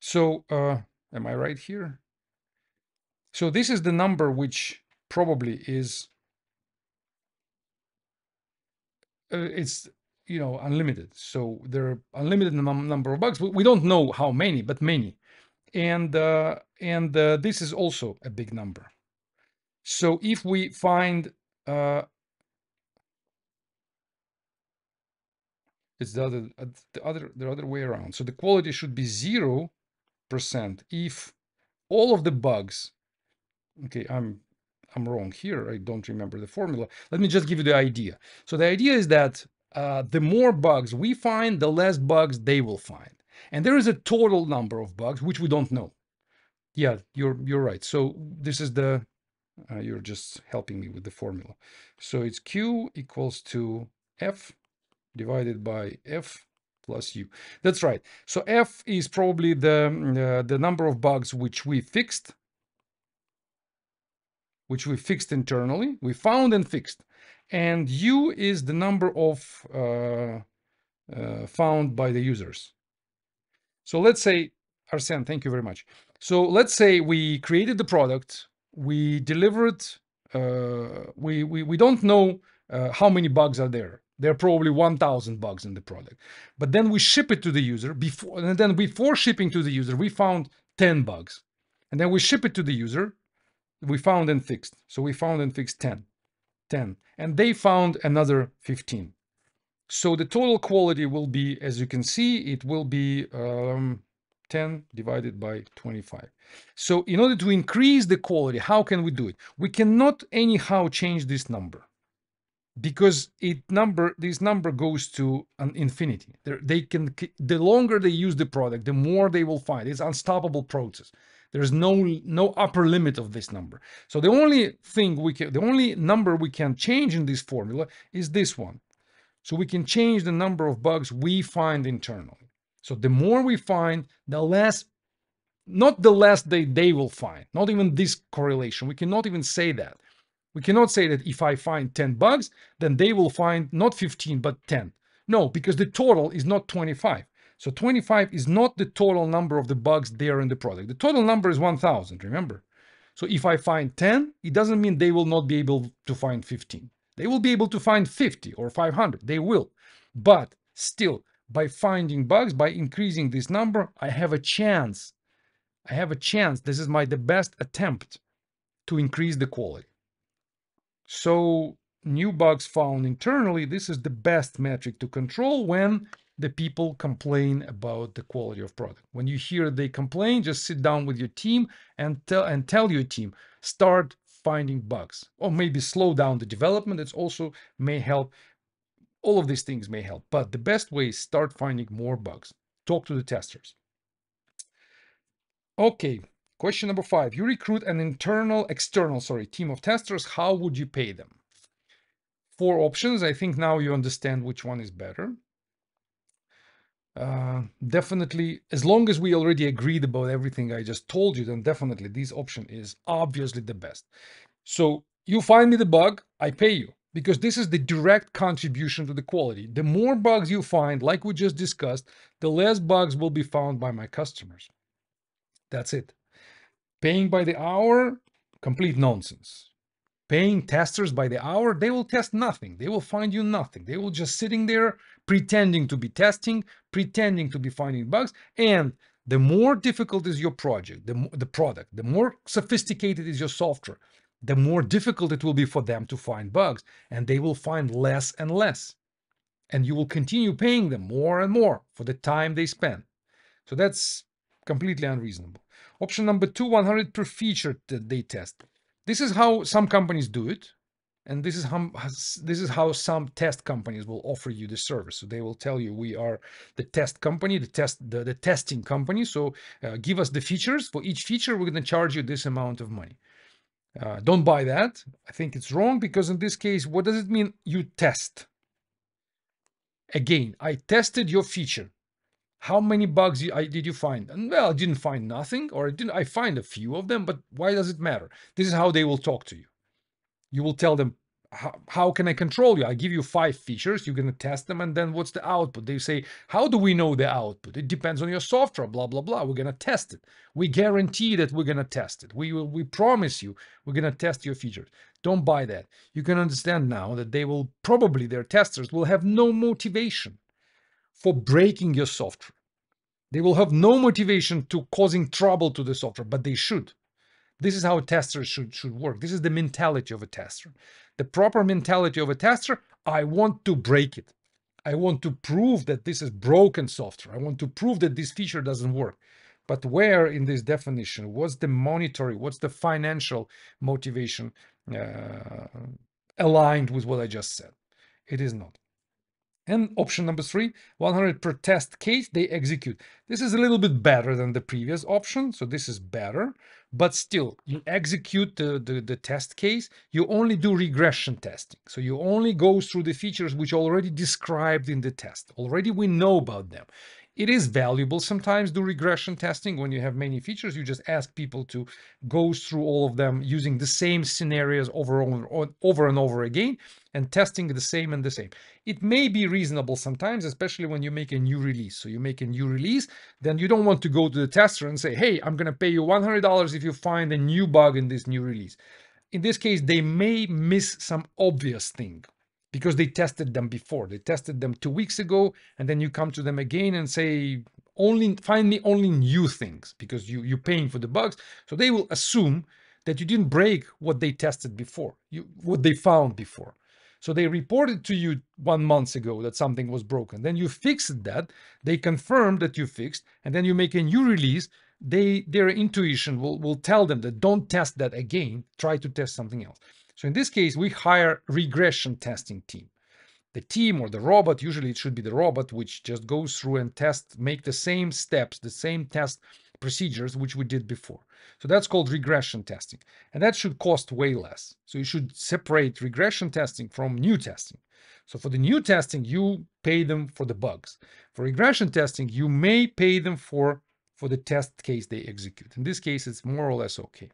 So, uh, am I right here? So this is the number which probably is, uh, it's, you know, unlimited. So there are unlimited num number of bugs. We don't know how many, but many. And, uh, and uh, this is also a big number. So if we find, uh, it's the other, the other, the other way around. So the quality should be zero percent if all of the bugs, okay, I'm, I'm wrong here. I don't remember the formula. Let me just give you the idea. So the idea is that uh, the more bugs we find, the less bugs they will find. And there is a total number of bugs, which we don't know. yeah, you're you're right. So this is the uh, you're just helping me with the formula. So it's Q equals to F divided by F plus U. That's right. So F is probably the uh, the number of bugs which we fixed, which we fixed internally, we found and fixed, and U is the number of uh, uh, found by the users. So let's say, Arsen, thank you very much. So let's say we created the product, we delivered, uh, we, we, we don't know uh, how many bugs are there. There are probably one thousand bugs in the product, but then we ship it to the user before, and then before shipping to the user, we found ten bugs, and then we ship it to the user. We found and fixed. So we found and fixed ten, ten, and they found another fifteen. So the total quality will be, as you can see, it will be um, ten divided by twenty-five. So in order to increase the quality, how can we do it? We cannot anyhow change this number, because it number, this number goes to an infinity. They're, they can, the longer they use the product, the more they will find. It's an unstoppable process. There's no no upper limit of this number. So the only thing we can, the only number we can change in this formula is this one. So we can change the number of bugs we find internally. So the more we find, the less, not the less they, they will find, not even this correlation. We cannot even say that. We cannot say that if I find ten bugs, then they will find not fifteen, but ten. No, because the total is not twenty-five. So twenty-five is not the total number of the bugs there in the product. The total number is one thousand, remember? So if I find ten, it doesn't mean they will not be able to find fifteen. They will be able to find fifty or five hundred, they will. But still, by finding bugs, by increasing this number, I have a chance. I have a chance. This is my the best attempt to increase the quality. So new bugs found internally, this is the best metric to control when the people complain about the quality of product. When you hear they complain, just sit down with your team and tell and tell your team, start finding bugs, or maybe slow down the development. It's also may help. All of these things may help, but the best way is start finding more bugs. Talk to the testers. Okay. Question number five, you recruit an internal, external, sorry, team of testers. How would you pay them? Four options. I think now you understand which one is better. Uh, definitely, as long as we already agreed about everything I just told you, then definitely this option is obviously the best. So you find me the bug, I pay you, because this is the direct contribution to the quality. The more bugs you find, like we just discussed, the less bugs will be found by my customers. That's it. Paying by the hour, complete nonsense. Paying testers by the hour, they will test nothing. They will find you nothing. They will just sitting there pretending to be testing, pretending to be finding bugs. And the more difficult is your project, the, the product, the more sophisticated is your software, the more difficult it will be for them to find bugs. And they will find less and less. And you will continue paying them more and more for the time they spend. So that's completely unreasonable. Option number two, one hundred per feature that they test. This is how some companies do it. And this is how, this is how some test companies will offer you the service. So they will tell you, we are the test company, the test, the, the testing company. So uh, give us the features. For each feature, we're going to charge you this amount of money. Uh, don't buy that. I think it's wrong, because in this case, what does it mean? You test. Again, I tested your feature. How many bugs did you find? And well, I didn't find nothing, or I didn't. I find a few of them, but why does it matter? This is how they will talk to you. You will tell them, how, how can I control you? I give you five features, you're going to test them, and then what's the output? They say, how do we know the output? It depends on your software, blah, blah, blah. We're going to test it. We guarantee that we're going to test it. We, will, we promise you we're going to test your features. Don't buy that. You can understand now that they will probably, their testers will have no motivation for breaking your software. They will have no motivation to causing trouble to the software, but they should. This is how testers should, should work. This is the mentality of a tester. The proper mentality of a tester, I want to break it. I want to prove that this is broken software. I want to prove that this feature doesn't work. But where in this definition, what's the monetary, what's the financial motivation uh, aligned with what I just said? It is not. And option number three, one hundred per test case they execute. This is a little bit better than the previous option, so this is better. But still, you execute the, the, the test case, you only do regression testing. So you only go through the features which are already described in the test. Already we know about them. It is valuable sometimes to do regression testing when you have many features. You just ask people to go through all of them using the same scenarios over and over, over and over again and testing the same and the same. It may be reasonable sometimes, especially when you make a new release. So you make a new release, then you don't want to go to the tester and say, hey, I'm going to pay you one hundred dollars if you find a new bug in this new release. In this case, they may miss some obvious thing, because they tested them before. They tested them two weeks ago, and then you come to them again and say, only find me only new things, because you, you're paying for the bugs. So they will assume that you didn't break what they tested before, you, what they found before. So they reported to you one month ago that something was broken. Then you fixed that, they confirmed that you fixed, and then you make a new release. They, their intuition will, will tell them that don't test that again, try to test something else. So in this case, we hire regression testing team. The team or the robot, usually it should be the robot, which just goes through and test, make the same steps, the same test procedures which we did before. So that's called regression testing. And that should cost way less. So you should separate regression testing from new testing. So for the new testing, you pay them for the bugs. For regression testing, you may pay them for, for the test case they execute. In this case, it's more or less okay.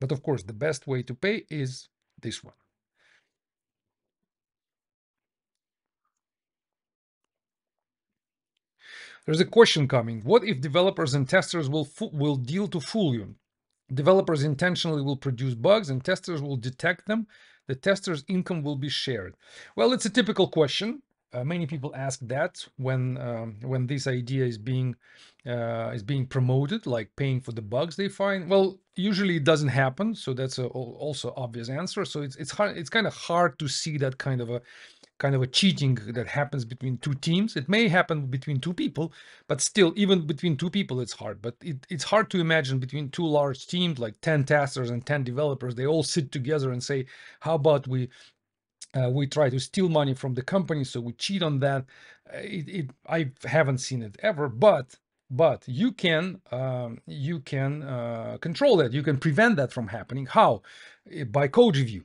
But of course, the best way to pay is this one. There's a question coming. What if developers and testers will, will deal to fool you? Developers intentionally will produce bugs and testers will detect them. The testers' income will be shared. Well, it's a typical question. Uh, many people ask that when um, when this idea is being uh, is being promoted, like paying for the bugs they find. Well, usually it doesn't happen, so that's a, also obvious answer. So it's it's hard, it's kind of hard to see that kind of a kind of a cheating that happens between two teams. It may happen between two people, but still, even between two people, it's hard. But it, it's hard to imagine between two large teams, like ten testers and ten developers. They all sit together and say, "How about we?" Uh, we try to steal money from the company, so we cheat on that. It, it, I haven't seen it ever, but but you can um, you can uh, control that. You can prevent that from happening. How? By code review.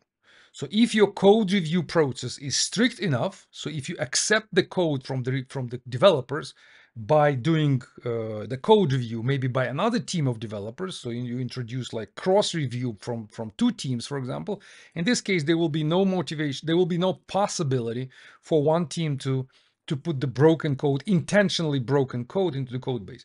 So if your code review process is strict enough, so if you accept the code from the from the developers by doing uh, the code review, maybe by another team of developers. So you, you introduce like cross review from, from two teams, for example. In this case, there will be no motivation. There will be no possibility for one team to, to put the broken code, intentionally broken code into the code base.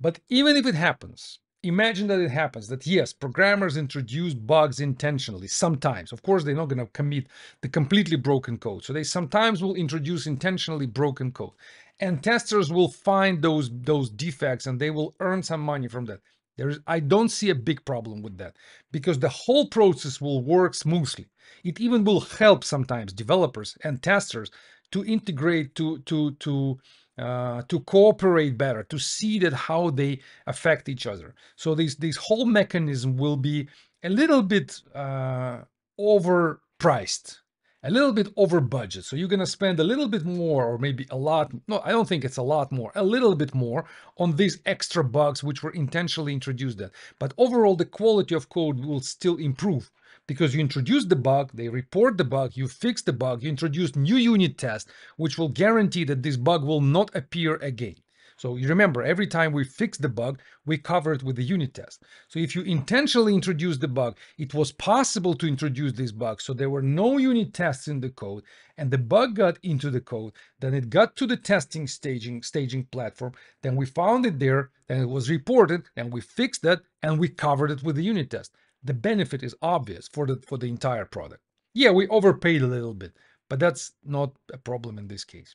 But even if it happens, imagine that it happens, that yes, programmers introduce bugs intentionally sometimes. Of course, they're not going to commit the completely broken code. So they sometimes will introduce intentionally broken code. And testers will find those those defects and they will earn some money from that. There is, I don't see a big problem with that because the whole process will work smoothly. It even will help sometimes developers and testers to integrate, to to to uh, to cooperate better, to see that how they affect each other. So this this whole mechanism will be a little bit uh, overpriced. A little bit over budget. So you're going to spend a little bit more or maybe a lot. No, I don't think it's a lot more, a little bit more on these extra bugs, which were intentionally introduced then. But overall, the quality of code will still improve because you introduce the bug, they report the bug, you fix the bug, you introduce new unit tests, which will guarantee that this bug will not appear again. So you remember, every time we fix the bug, we cover it with the unit test. So if you intentionally introduce the bug, it was possible to introduce this bug. So there were no unit tests in the code and the bug got into the code. Then it got to the testing staging, staging platform. Then we found it there. Then it was reported and we fixed that and we covered it with the unit test. The benefit is obvious for the, for the entire product. Yeah, we overpaid a little bit, but that's not a problem in this case.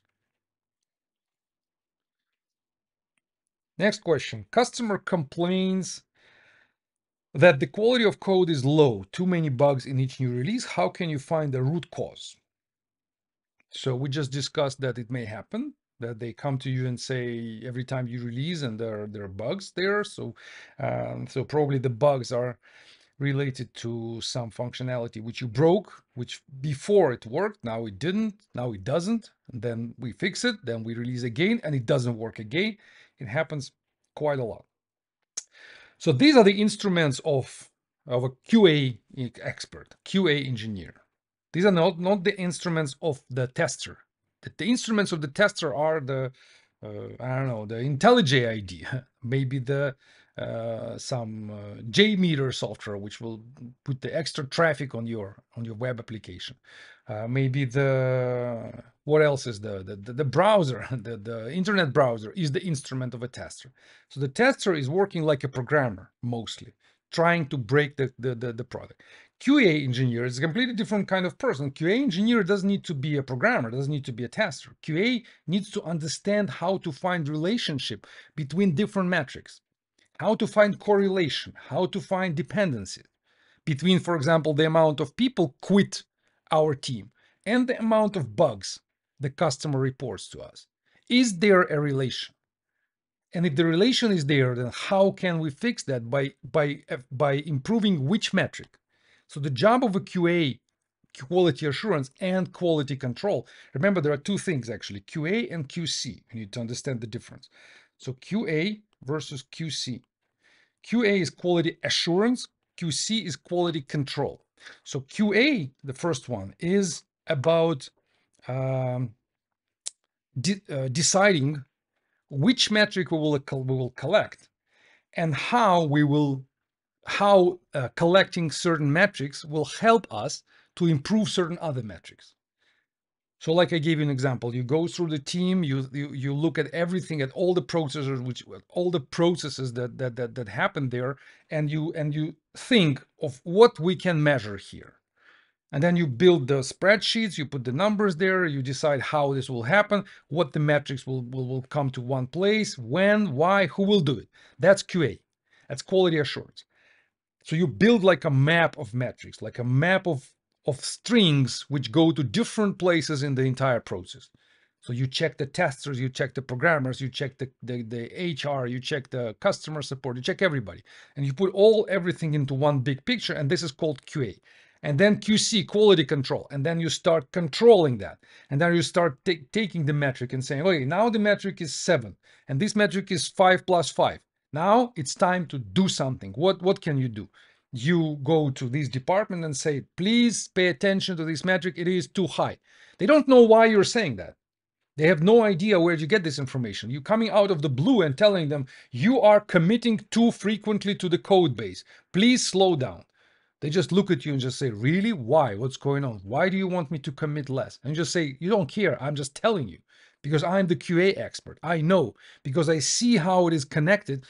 Next question. Customer complains that the quality of code is low, too many bugs in each new release. How can you find the root cause? So we just discussed that it may happen, that they come to you and say every time you release and there, there are bugs there. So, um, so probably the bugs are related to some functionality which you broke, which before it worked, now it didn't, now it doesn't, and then we fix it, then we release again, and it doesn't work again. It happens quite a lot. So these are the instruments of, of a Q A expert, Q A engineer. These are not, not the instruments of the tester. The, the instruments of the tester are the, uh, I don't know, the IntelliJ idea, maybe the uh, some uh, JMeter software, which will put the extra traffic on your on your web application. Uh, maybe the, what else is the, the, the browser, the, the internet browser is the instrument of a tester. So the tester is working like a programmer, mostly, trying to break the, the, the, the product. Q A engineer is a completely different kind of person. Q A engineer doesn't need to be a programmer, doesn't need to be a tester. Q A needs to understand how to find relationship between different metrics, how to find correlation, how to find dependency between, for example, the amount of people quit our team and the amount of bugs the customer reports to us. Is there a relation? And if the relation is there, then how can we fix that by, by, by improving which metric? So the job of a Q A, quality assurance and quality control. Remember, there are two things actually, Q A and Q C. You need to understand the difference. So Q A versus Q C. Q A is quality assurance, Q C is quality control. So Q A, the first one, is about um, de uh, deciding which metric we will we will collect and how we will how uh, collecting certain metrics will help us to improve certain other metrics. So like I gave you an example, you go through the team, you you, you look at everything, at all the processes which all the processes that that that, that happen there, and you and you think of what we can measure here. And then you build the spreadsheets, you put the numbers there, you decide how this will happen, what the metrics will, will, will come to one place, when, why, who will do it. That's Q A. That's quality assurance. So you build like a map of metrics, like a map of, of strings which go to different places in the entire process. So you check the testers, you check the programmers, you check the, the, the H R, you check the customer support, you check everybody. And you put all everything into one big picture, and this is called Q A. And then Q C, quality control, and then you start controlling that. And then you start taking the metric and saying, okay, now the metric is seven, and this metric is five plus five. Now it's time to do something. What, what can you do? You go to this department and say, please pay attention to this metric, it is too high. They don't know why you're saying that. They have no idea where you get this information. You're coming out of the blue and telling them, you are committing too frequently to the code base. Please slow down. They just look at you and just say, really? Why? What's going on? Why do you want me to commit less? And just say, you don't care. I'm just telling you because I'm the Q A expert. I know because I see how it is connected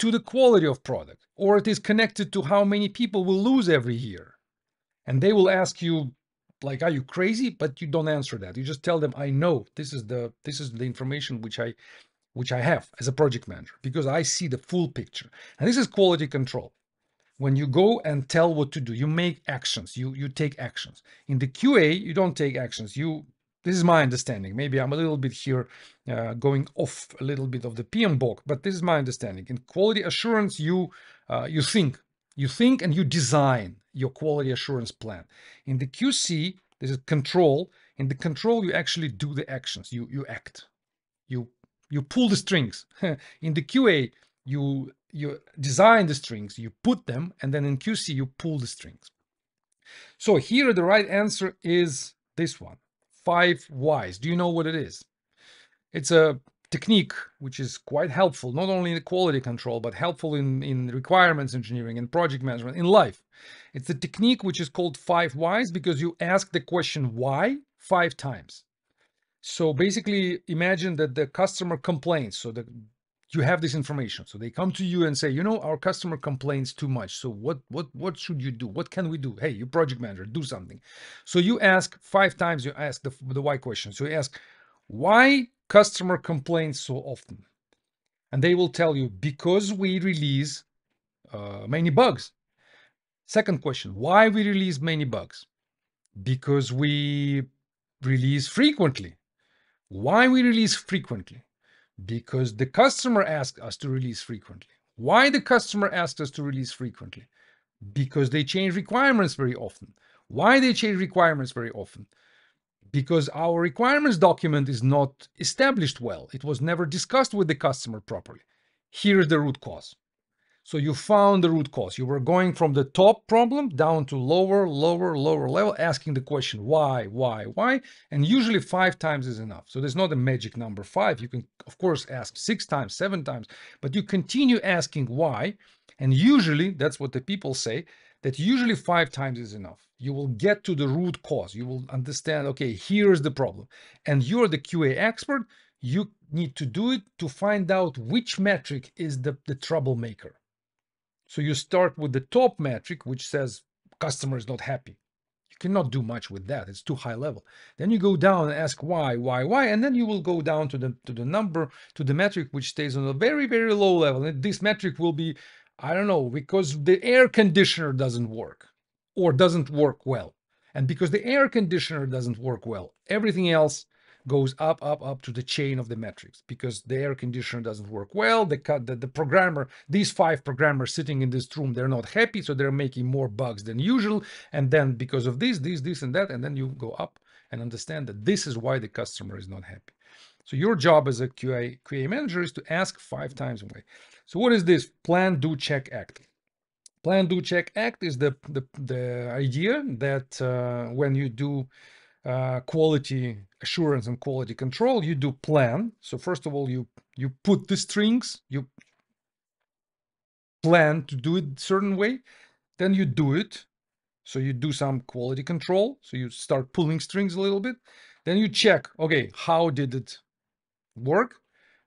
to the quality of product, or it is connected to how many people will lose every year. And they will ask you, like, are you crazy? But you don't answer that. You just tell them, I know this is the, this is the information which I, which I have as a project manager because I see the full picture. And this is quality control. When you go and tell what to do, you make actions, you, you take actions. In the Q A, you don't take actions. You, this is my understanding. Maybe I'm a little bit here uh, going off a little bit of the P M B O K, but this is my understanding. In quality assurance, you, uh, you think. You think and you design your quality assurance plan. In the Q C, this is control. In the control, you actually do the actions. You, you act. You, you pull the strings. In the Q A, you... you design the strings, you put them, and then in Q C, you pull the strings. So here, the right answer is this one, five whys. Do you know what it is? It's a technique which is quite helpful, not only in the quality control, but helpful in, in requirements engineering and project management, in life. It's a technique which is called five whys because you ask the question why five times. So basically, imagine that the customer complains. So the you have this information. So they come to you and say, you know, our customer complains too much. So what, what, what should you do? What can we do? Hey, you project manager, do something. So you ask five times, you ask the, the why question. So you ask, why customer complains so often? And they will tell you, because we release uh, many bugs. Second question, why we release many bugs? Because we release frequently. Why we release frequently? Because the customer asked us to release frequently. Why the customer asked us to release frequently? Because they change requirements very often. Why they change requirements very often? Because our requirements document is not established well. It was never discussed with the customer properly. Here's the root cause. So you found the root cause. You were going from the top problem down to lower, lower, lower level, asking the question, why, why, why? And usually five times is enough. So there's not a magic number five. You can, of course, ask six times, seven times, but you continue asking why. And usually, that's what the people say, that usually five times is enough. You will get to the root cause. You will understand, okay, here's the problem. And you're the Q A expert. You need to do it to find out which metric is the, the troublemaker. So you start with the top metric, which says customer is not happy. You cannot do much with that. It's too high level. Then you go down and ask why, why, why, and then you will go down to the, to the number, to the metric, which stays on a very, very low level. And this metric will be, I don't know, because the air conditioner doesn't work or doesn't work well. And because the air conditioner doesn't work well, everything else goes up, up, up to the chain of the metrics, because the air conditioner doesn't work well. The, the, the programmer, these five programmers sitting in this room, they're not happy. So they're making more bugs than usual. And then because of this, this, this, and that, and then you go up and understand that this is why the customer is not happy. So your job as a Q A, Q A manager is to ask five times away. So what is this plan, do, check, act? Plan, do, check, act is the, the, the idea that uh, when you do Uh, quality assurance and quality control, you do plan. So first of all, you you put the strings, you plan to do it a certain way, then you do it. So you do some quality control. So you start pulling strings a little bit, then you check, okay, how did it work?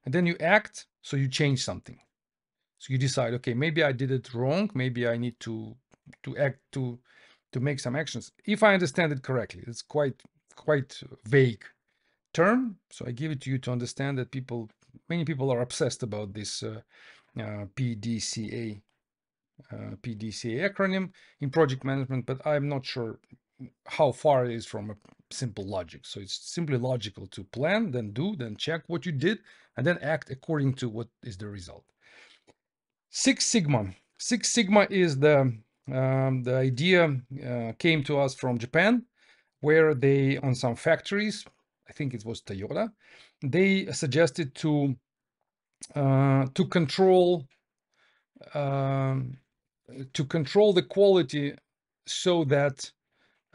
And then you act. So you change something. So you decide, okay, maybe I did it wrong. Maybe I need to to act to to make some actions. If I understand it correctly, it's quite, quite vague term. So I give it to you to understand that people, many people are obsessed about this uh, uh, P D C A, uh, P D C A acronym in project management, but I'm not sure how far it is from a simple logic. So it's simply logical to plan, then do, then check what you did, and then act according to what is the result. Six Sigma. Six Sigma is the Um, the idea uh, came to us from Japan, where they, on some factories, I think it was Toyota, they suggested to uh, to control um, to control the quality so that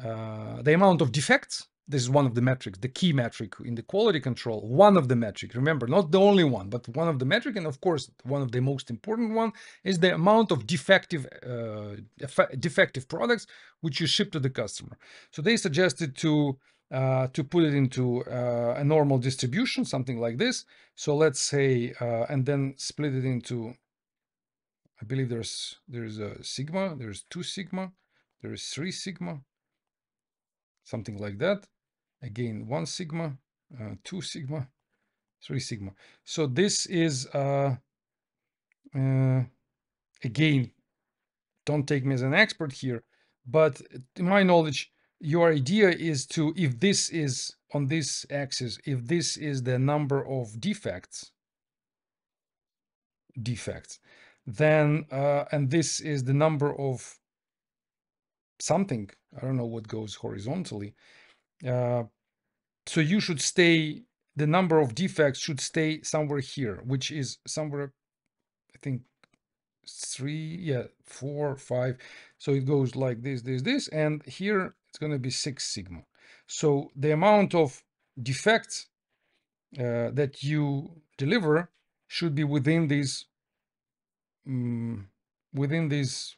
uh, the amount of defects. This is one of the metrics, the key metric in the quality control, one of the metric, remember, not the only one, but one of the metric. And of course, one of the most important one is the amount of defective, uh, defective products, which you ship to the customer. So they suggested to, uh, to put it into uh, a normal distribution, something like this. So let's say, uh, and then split it into, I believe there's, there's a Sigma, there's two Sigma, there is three Sigma, something like that. Again, one Sigma, uh, two Sigma, three Sigma. So this is, uh, uh, again, don't take me as an expert here, but to my knowledge, your idea is to, if this is on this axis, if this is the number of defects, defects, then, uh, and this is the number of something, I don't know what goes horizontally. Uh, so you should stay, the number of defects should stay somewhere here, which is somewhere, I think, three, yeah, four, five. So it goes like this, this, this, and here it's going to be six sigma. So the amount of defects uh, that you deliver should be within these, um, within these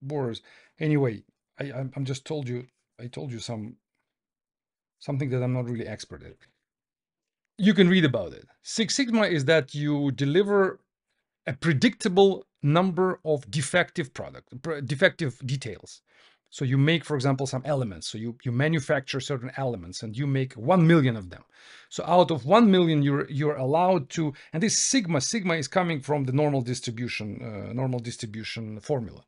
borders. Anyway, I, I'm just told you, I told you some, something that I'm not really expert at. You can read about it. Six Sigma is that you deliver a predictable number of defective product, defective details. So you make, for example, some elements. So you, you manufacture certain elements and you make one million of them. So out of one million, you're, you're allowed to, and this Sigma, Sigma is coming from the normal distribution, uh, normal distribution formula.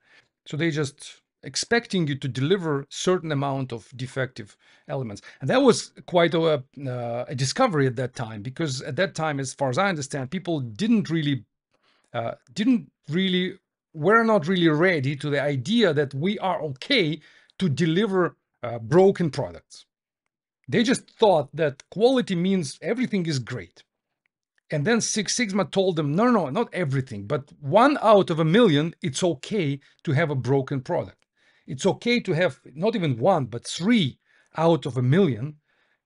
So they just expecting you to deliver certain amount of defective elements. And that was quite a, uh, a discovery at that time, because at that time, as far as I understand, people didn't really, uh, didn't really we're not really ready to the idea that we are okay to deliver uh, broken products. They just thought that quality means everything is great. And then Six Sigma told them, no, no, not everything, but one out of a million, it's okay to have a broken product. It's okay to have not even one, but three out of a million.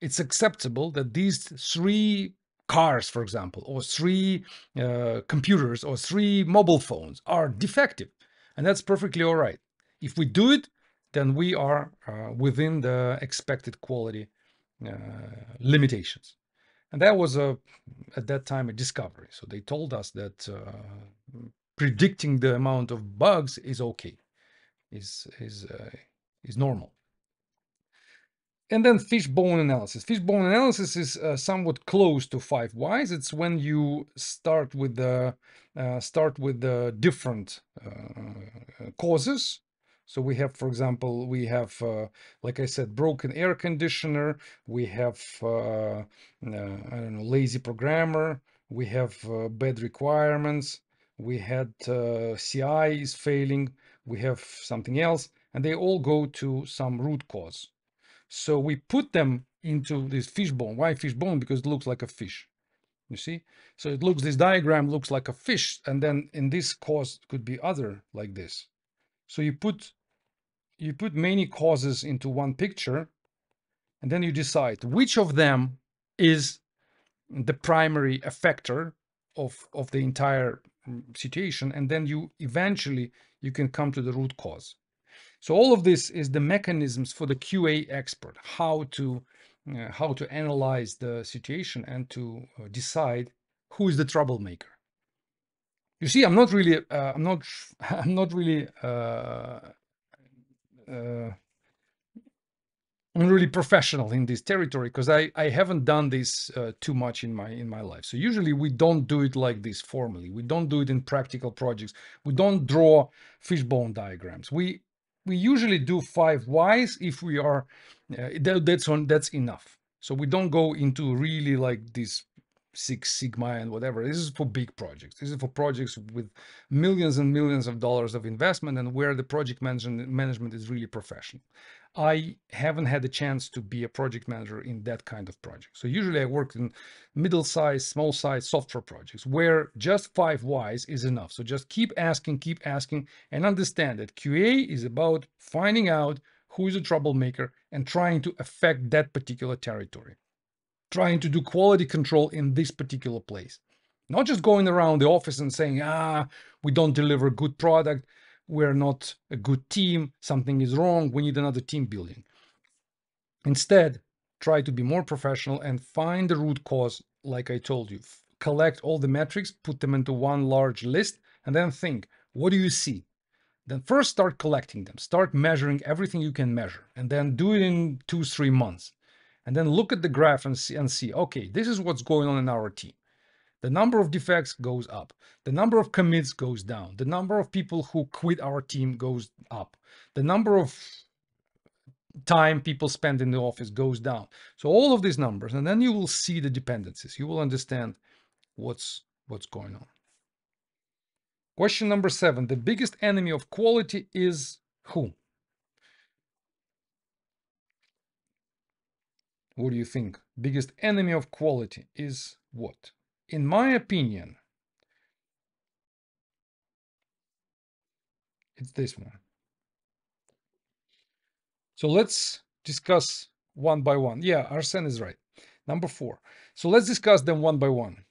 It's acceptable that these three cars, for example, or three uh, computers or three mobile phones are defective. And that's perfectly all right. If we do it, then we are uh, within the expected quality uh, limitations. And that was, a, at that time, a discovery. So they told us that uh, predicting the amount of bugs is okay, is, is, uh, is normal. And then fishbone analysis. Fishbone analysis is uh, somewhat close to five whys. It's when you start with the, uh, start with the different uh, causes. So we have, for example, we have, uh, like I said, broken air conditioner. We have, uh, uh, I don't know, lazy programmer. We have uh, bad requirements. We had uh, C I is failing. We have something else. And they all go to some root cause. So we put them into this fishbone. Why fishbone? Because it looks like a fish. You see? So it looks, this diagram looks like a fish. And then in this cause could be other like this. So you put... You put many causes into one picture, and then you decide which of them is the primary effector of, of the entire situation. And then you eventually, you can come to the root cause. So all of this is the mechanisms for the Q A expert, how to, uh, how to analyze the situation and to uh, decide who is the troublemaker. You see, I'm not really, uh, I'm not, I'm not really, uh, Uh, I'm really professional in this territory because I, I haven't done this uh, too much in my in my life. So usually we don't do it like this formally. We don't do it in practical projects. We don't draw fishbone diagrams. We we usually do five whys if we are uh, that, that's on that's enough. So we don't go into really like this Six Sigma and whatever. This is for big projects. This is for projects with millions and millions of dollars of investment and where the project management is really professional. I haven't had a chance to be a project manager in that kind of project. So usually I work in middle-sized, small-sized software projects where just five whys is enough. So just keep asking, keep asking, and understand that Q A is about finding out who is a troublemaker and trying to affect that particular territory. Trying to do quality control in this particular place. Not just going around the office and saying, ah, we don't deliver good product, we're not a good team, something is wrong, we need another team building. Instead, try to be more professional and find the root cause, like I told you. Collect all the metrics, put them into one large list, and then think, what do you see? Then first start collecting them, start measuring everything you can measure, and then do it in two, three months. And then look at the graph and see, and see, okay, this is what's going on in our team. The number of defects goes up. The number of commits goes down. The number of people who quit our team goes up. The number of time people spend in the office goes down. So all of these numbers, and then you will see the dependencies. You will understand what's, what's going on. Question number seven, the biggest enemy of quality is who? What do you think? Biggest enemy of quality is what? In my opinion, it's this one. So let's discuss one by one. Yeah, Arsene is right. Number four. So let's discuss them one by one.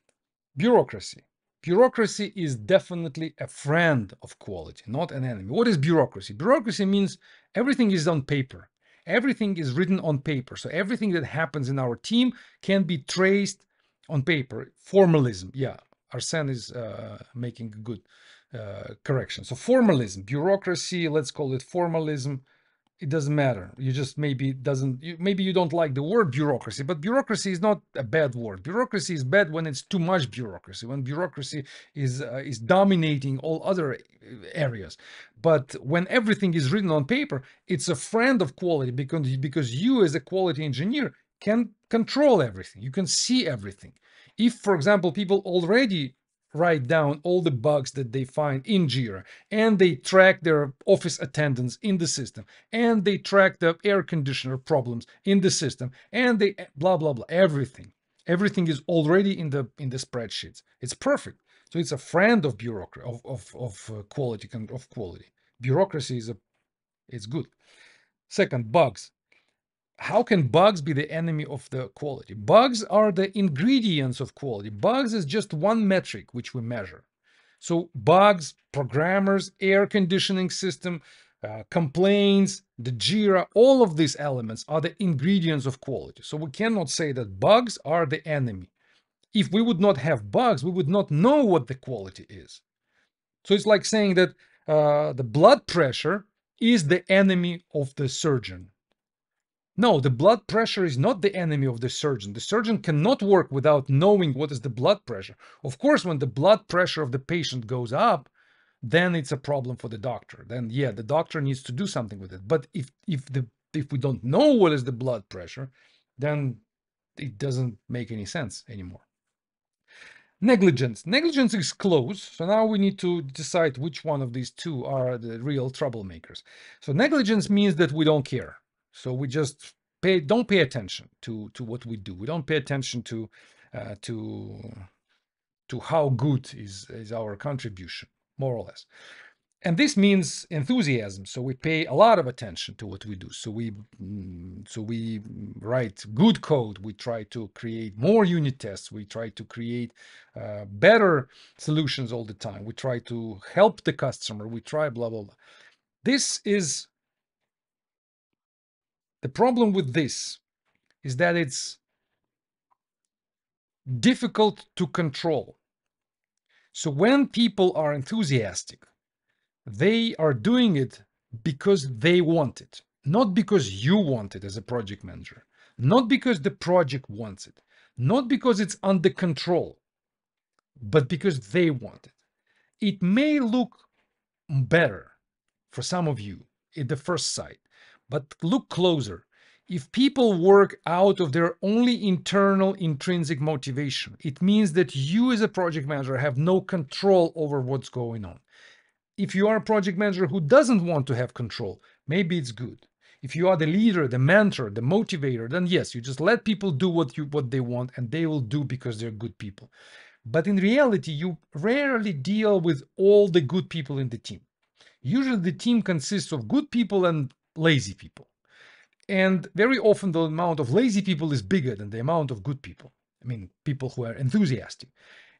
Bureaucracy. Bureaucracy is definitely a friend of quality, not an enemy. What is bureaucracy? Bureaucracy means everything is on paper. Everything is written on paper. So everything that happens in our team can be traced on paper. Formalism. Yeah, Arsene is uh, making a good uh, correction. So formalism, bureaucracy, let's call it formalism. It doesn't matter. You just maybe doesn't, you, maybe you don't like the word bureaucracy, but bureaucracy is not a bad word. Bureaucracy is bad when it's too much bureaucracy, when bureaucracy is, uh, is dominating all other areas. But when everything is written on paper, it's a friend of quality because, because you as a quality engineer can control everything. You can see everything. If, for example, people already write down all the bugs that they find in Jira, and they track their office attendance in the system, and they track the air conditioner problems in the system, and they blah, blah, blah, everything. Everything is already in the in the spreadsheets. It's perfect. So it's a friend of bureaucracy, of, of, of uh, quality, of quality. Bureaucracy is a, it's good. Second, bugs. How can bugs be the enemy of the quality? Bugs are the ingredients of quality. Bugs is just one metric which we measure. So bugs, programmers, air conditioning system, uh, complaints, the Jira, all of these elements are the ingredients of quality. So we cannot say that bugs are the enemy. If we would not have bugs, we would not know what the quality is. So it's like saying that uh, the blood pressure is the enemy of the surgeon. No, the blood pressure is not the enemy of the surgeon. The surgeon cannot work without knowing what is the blood pressure. Of course, when the blood pressure of the patient goes up, then it's a problem for the doctor. Then, yeah, the doctor needs to do something with it. But if, if, the, if we don't know what is the blood pressure, then it doesn't make any sense anymore. Negligence. Negligence is close, so now we need to decide which one of these two are the real troublemakers. So negligence means that we don't care. So we just pay, don't pay attention to, to what we do. We don't pay attention to, uh, to, to how good is, is our contribution, more or less. And this means enthusiasm. So we pay a lot of attention to what we do. So we, so we write good code. We try to create more unit tests. We try to create uh, better solutions all the time. We try to help the customer. We try blah, blah, blah. This is the problem with this is that it's difficult to control. So when people are enthusiastic, they are doing it because they want it, not because you want it as a project manager, not because the project wants it, not because it's under control, but because they want it. It may look better for some of you at the first sight, but look closer. If people work out of their only internal intrinsic motivation, it means that you as a project manager have no control over what's going on. If you are a project manager who doesn't want to have control, maybe it's good. If you are the leader, the mentor, the motivator, then yes, you just let people do what you what they want and they will do because they're good people. But in reality, you rarely deal with all the good people in the team. Usually the team consists of good people and lazy people. And very often the amount of lazy people is bigger than the amount of good people. I mean, people who are enthusiastic.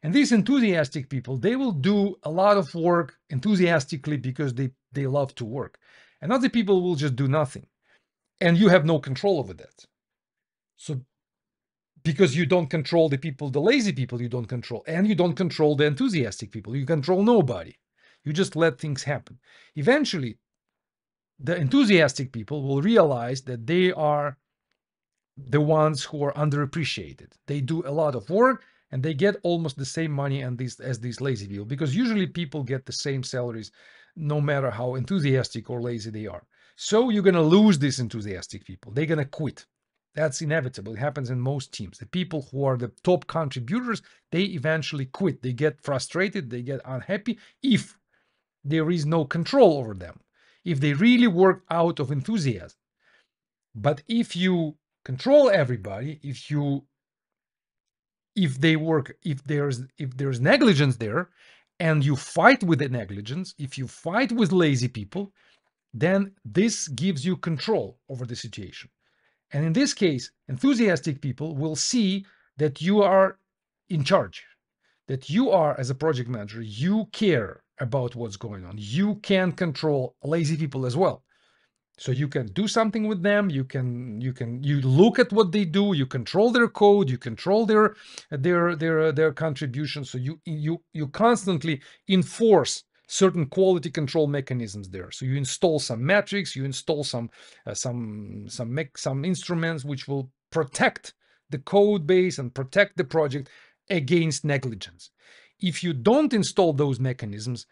And these enthusiastic people, they will do a lot of work enthusiastically because they, they love to work. And other people will just do nothing. And you have no control over that. So, because you don't control the people, the lazy people you don't control, and you don't control the enthusiastic people. You control nobody. You just let things happen. Eventually, the enthusiastic people will realize that they are the ones who are underappreciated. They do a lot of work, and they get almost the same money and these, as these lazy people, because usually people get the same salaries no matter how enthusiastic or lazy they are. So you're going to lose these enthusiastic people. They're going to quit. That's inevitable. It happens in most teams. The people who are the top contributors, they eventually quit. They get frustrated. They get unhappy if there is no control over them, if they really work out of enthusiasm. But if you control everybody, if you If they work, if there's if there's negligence there, and you fight with the negligence, if you fight with lazy people, then this gives you control over the situation. And in this case, enthusiastic people will see that you are in charge, that you are, as a project manager, you care about what's going on. You can control lazy people as well. So you can do something with them. You can you can you look at what they do. You control their code. You control their their their their contribution. So you you you constantly enforce certain quality control mechanisms there. So you install some metrics. You install some uh, some some make some instruments which will protect the code base and protect the project against negligence. If you don't install those mechanisms,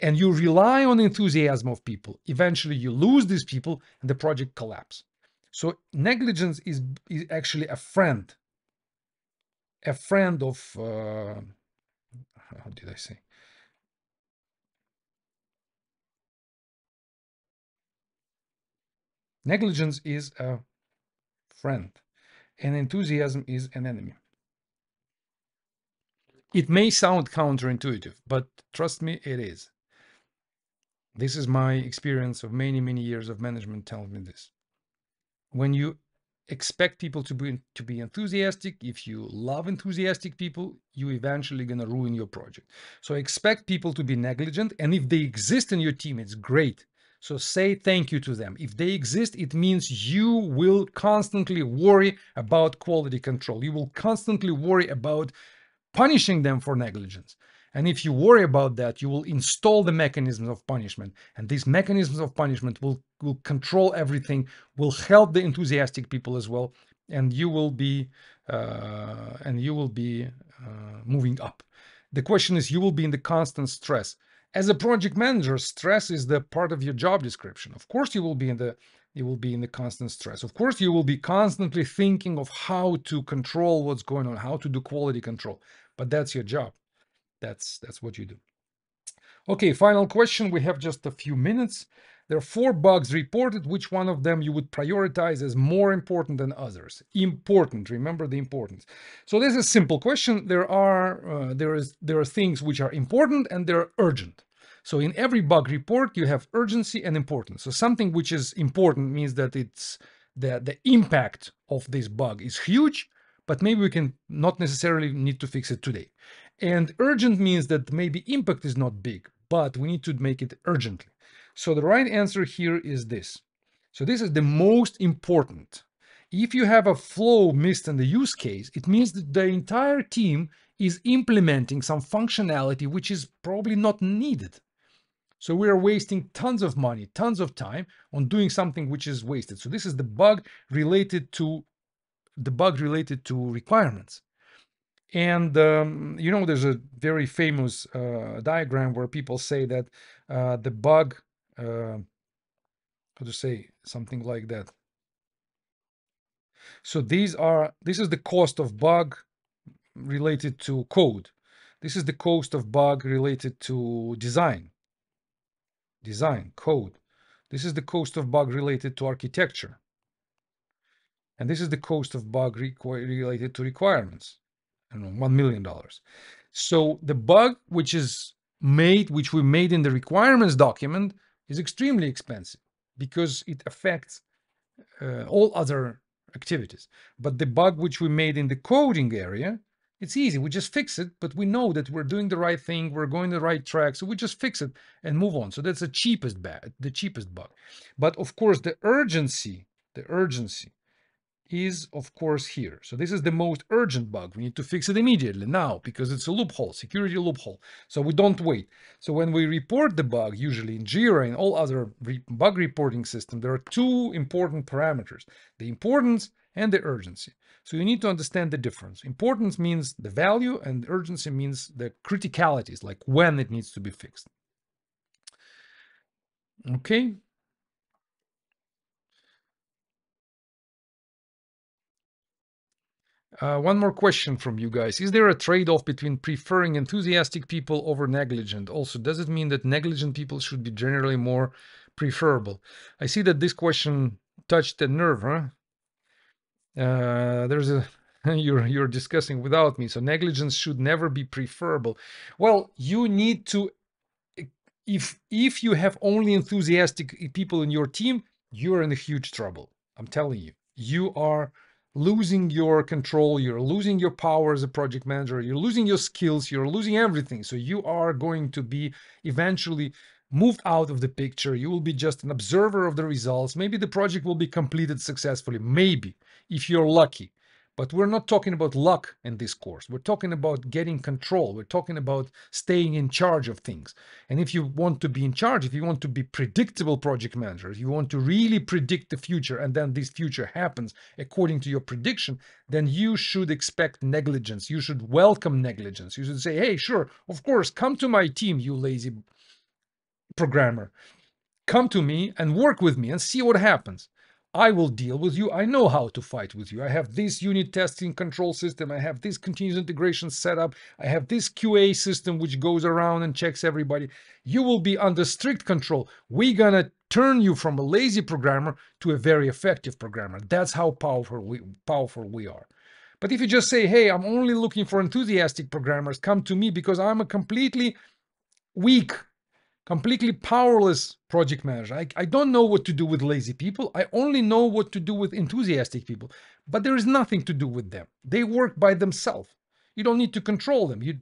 and you rely on enthusiasm of people, eventually you lose these people and the project collapses. So negligence is, is actually a friend, a friend of, uh, how did I say? Negligence is a friend, and enthusiasm is an enemy. It may sound counterintuitive, but trust me, it is. This is my experience of many, many years of management telling me this. When you expect people to be, to be enthusiastic, if you love enthusiastic people, you eventually gonna ruin your project. So expect people to be negligent, and if they exist in your team, it's great. So say thank you to them. If they exist, it means you will constantly worry about quality control. You will constantly worry about punishing them for negligence. And if you worry about that, you will install the mechanisms of punishment. And these mechanisms of punishment will, will control everything, will help the enthusiastic people as well. And you will be, uh, and you will be uh, moving up. The question is, you will be in the constant stress. As a project manager, stress is the part of your job description. Of course, you will be in the, you will be in the constant stress. Of course, you will be constantly thinking of how to control what's going on, how to do quality control. But that's your job. That's, that's what you do. Okay, final question. We have just a few minutes. There are four bugs reported. Which one of them you would prioritize as more important than others? Important. Remember the importance. So this is a simple question. There are, uh, there is, there are things which are important and they're urgent. So in every bug report, you have urgency and importance. So something which is important means that it's the, the impact of this bug is huge, but maybe we can not necessarily need to fix it today. And urgent means that maybe impact is not big, but we need to make it urgently. So the right answer here is this. So this is the most important. If you have a flow missed in the use case, it means that the entire team is implementing some functionality which is probably not needed. So we are wasting tons of money, tons of time on doing something which is wasted. So this is the bug related to the bug related to requirements. And, um, you know, there's a very famous uh, diagram where people say that uh, the bug, uh, how to say something like that. So these are, this is the cost of bug related to code. This is the cost of bug related to design, design, code. This is the cost of bug related to architecture. And this is the cost of bug related to requirements. I don't know, one million dollars. So the bug which is made, which we made in the requirements document is extremely expensive because it affects uh, all other activities. But the bug which we made in the coding area, it's easy. We just fix it, but we know that we're doing the right thing. We're going the right track. So we just fix it and move on. So that's the cheapest bug, the cheapest bug. But of course, the urgency, the urgency, is of course here. So this is the most urgent bug. We need to fix it immediately now because it's a loophole, security loophole. So we don't wait. So when we report the bug, usually in Jira and all other re bug reporting systems, there are two important parameters, the importance and the urgency. So you need to understand the difference. Importance means the value and urgency means the criticalities, like when it needs to be fixed. Okay. Uh, one more question from you guys. Is there a trade-off between preferring enthusiastic people over negligent? Also, does it mean that negligent people should be generally more preferable? I see that this question touched a nerve, huh? Uh, there's a, you're, you're discussing without me. So negligence should never be preferable. Well, you need to, if, if you have only enthusiastic people in your team, you're in a huge trouble. I'm telling you, you are losing your control, you're losing your power as a project manager, you're losing your skills, you're losing everything. So you are going to be eventually moved out of the picture. You will be just an observer of the results. Maybe the project will be completed successfully, maybe, if you're lucky. But we're not talking about luck in this course. We're talking about getting control. We're talking about staying in charge of things. And if you want to be in charge, if you want to be predictable project manager, if you want to really predict the future and then this future happens according to your prediction, then you should expect negligence. You should welcome negligence. You should say, hey, sure, of course, come to my team, you lazy programmer. Come to me and work with me and see what happens. I will deal with you. I know how to fight with you. I have this unit testing control system. I have this continuous integration setup. I have this Q A system which goes around and checks everybody. You will be under strict control. We're gonna turn you from a lazy programmer to a very effective programmer. That's how powerful we, powerful we are. But if you just say, hey, I'm only looking for enthusiastic programmers, come to me because I'm a completely weak, completely powerless project manager. I, I don't know what to do with lazy people. I only know what to do with enthusiastic people, but there is nothing to do with them. They work by themselves. You don't need to control them. You,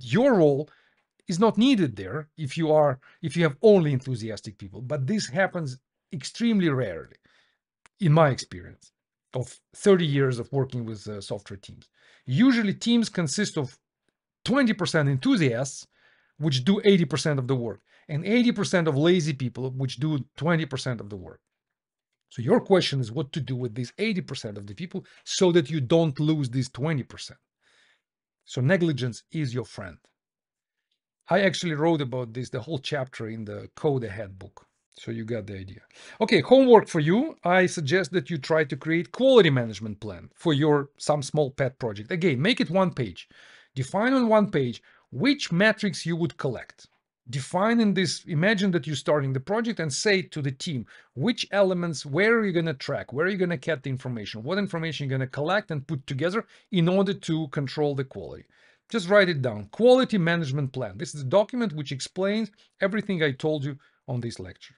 your role is not needed there if you are, if you have only enthusiastic people, but this happens extremely rarely in my experience of thirty years of working with uh, software teams. Usually teams consist of twenty percent enthusiasts, which do eighty percent of the work, and eighty percent of lazy people, which do twenty percent of the work. So your question is what to do with these eighty percent of the people so that you don't lose these twenty percent. So negligence is your friend. I actually wrote about this, the whole chapter in the Code Ahead book. So you got the idea. Okay, homework for you. I suggest that you try to create quality management plan for your some small pet project. Again, make it one page. Define on one page which metrics you would collect. Define in this, imagine that you're starting the project and say to the team, which elements, where are you going to track? Where are you going to get the information? What information you're going to collect and put together in order to control the quality? Just write it down. Quality management plan. This is a document which explains everything I told you on this lecture.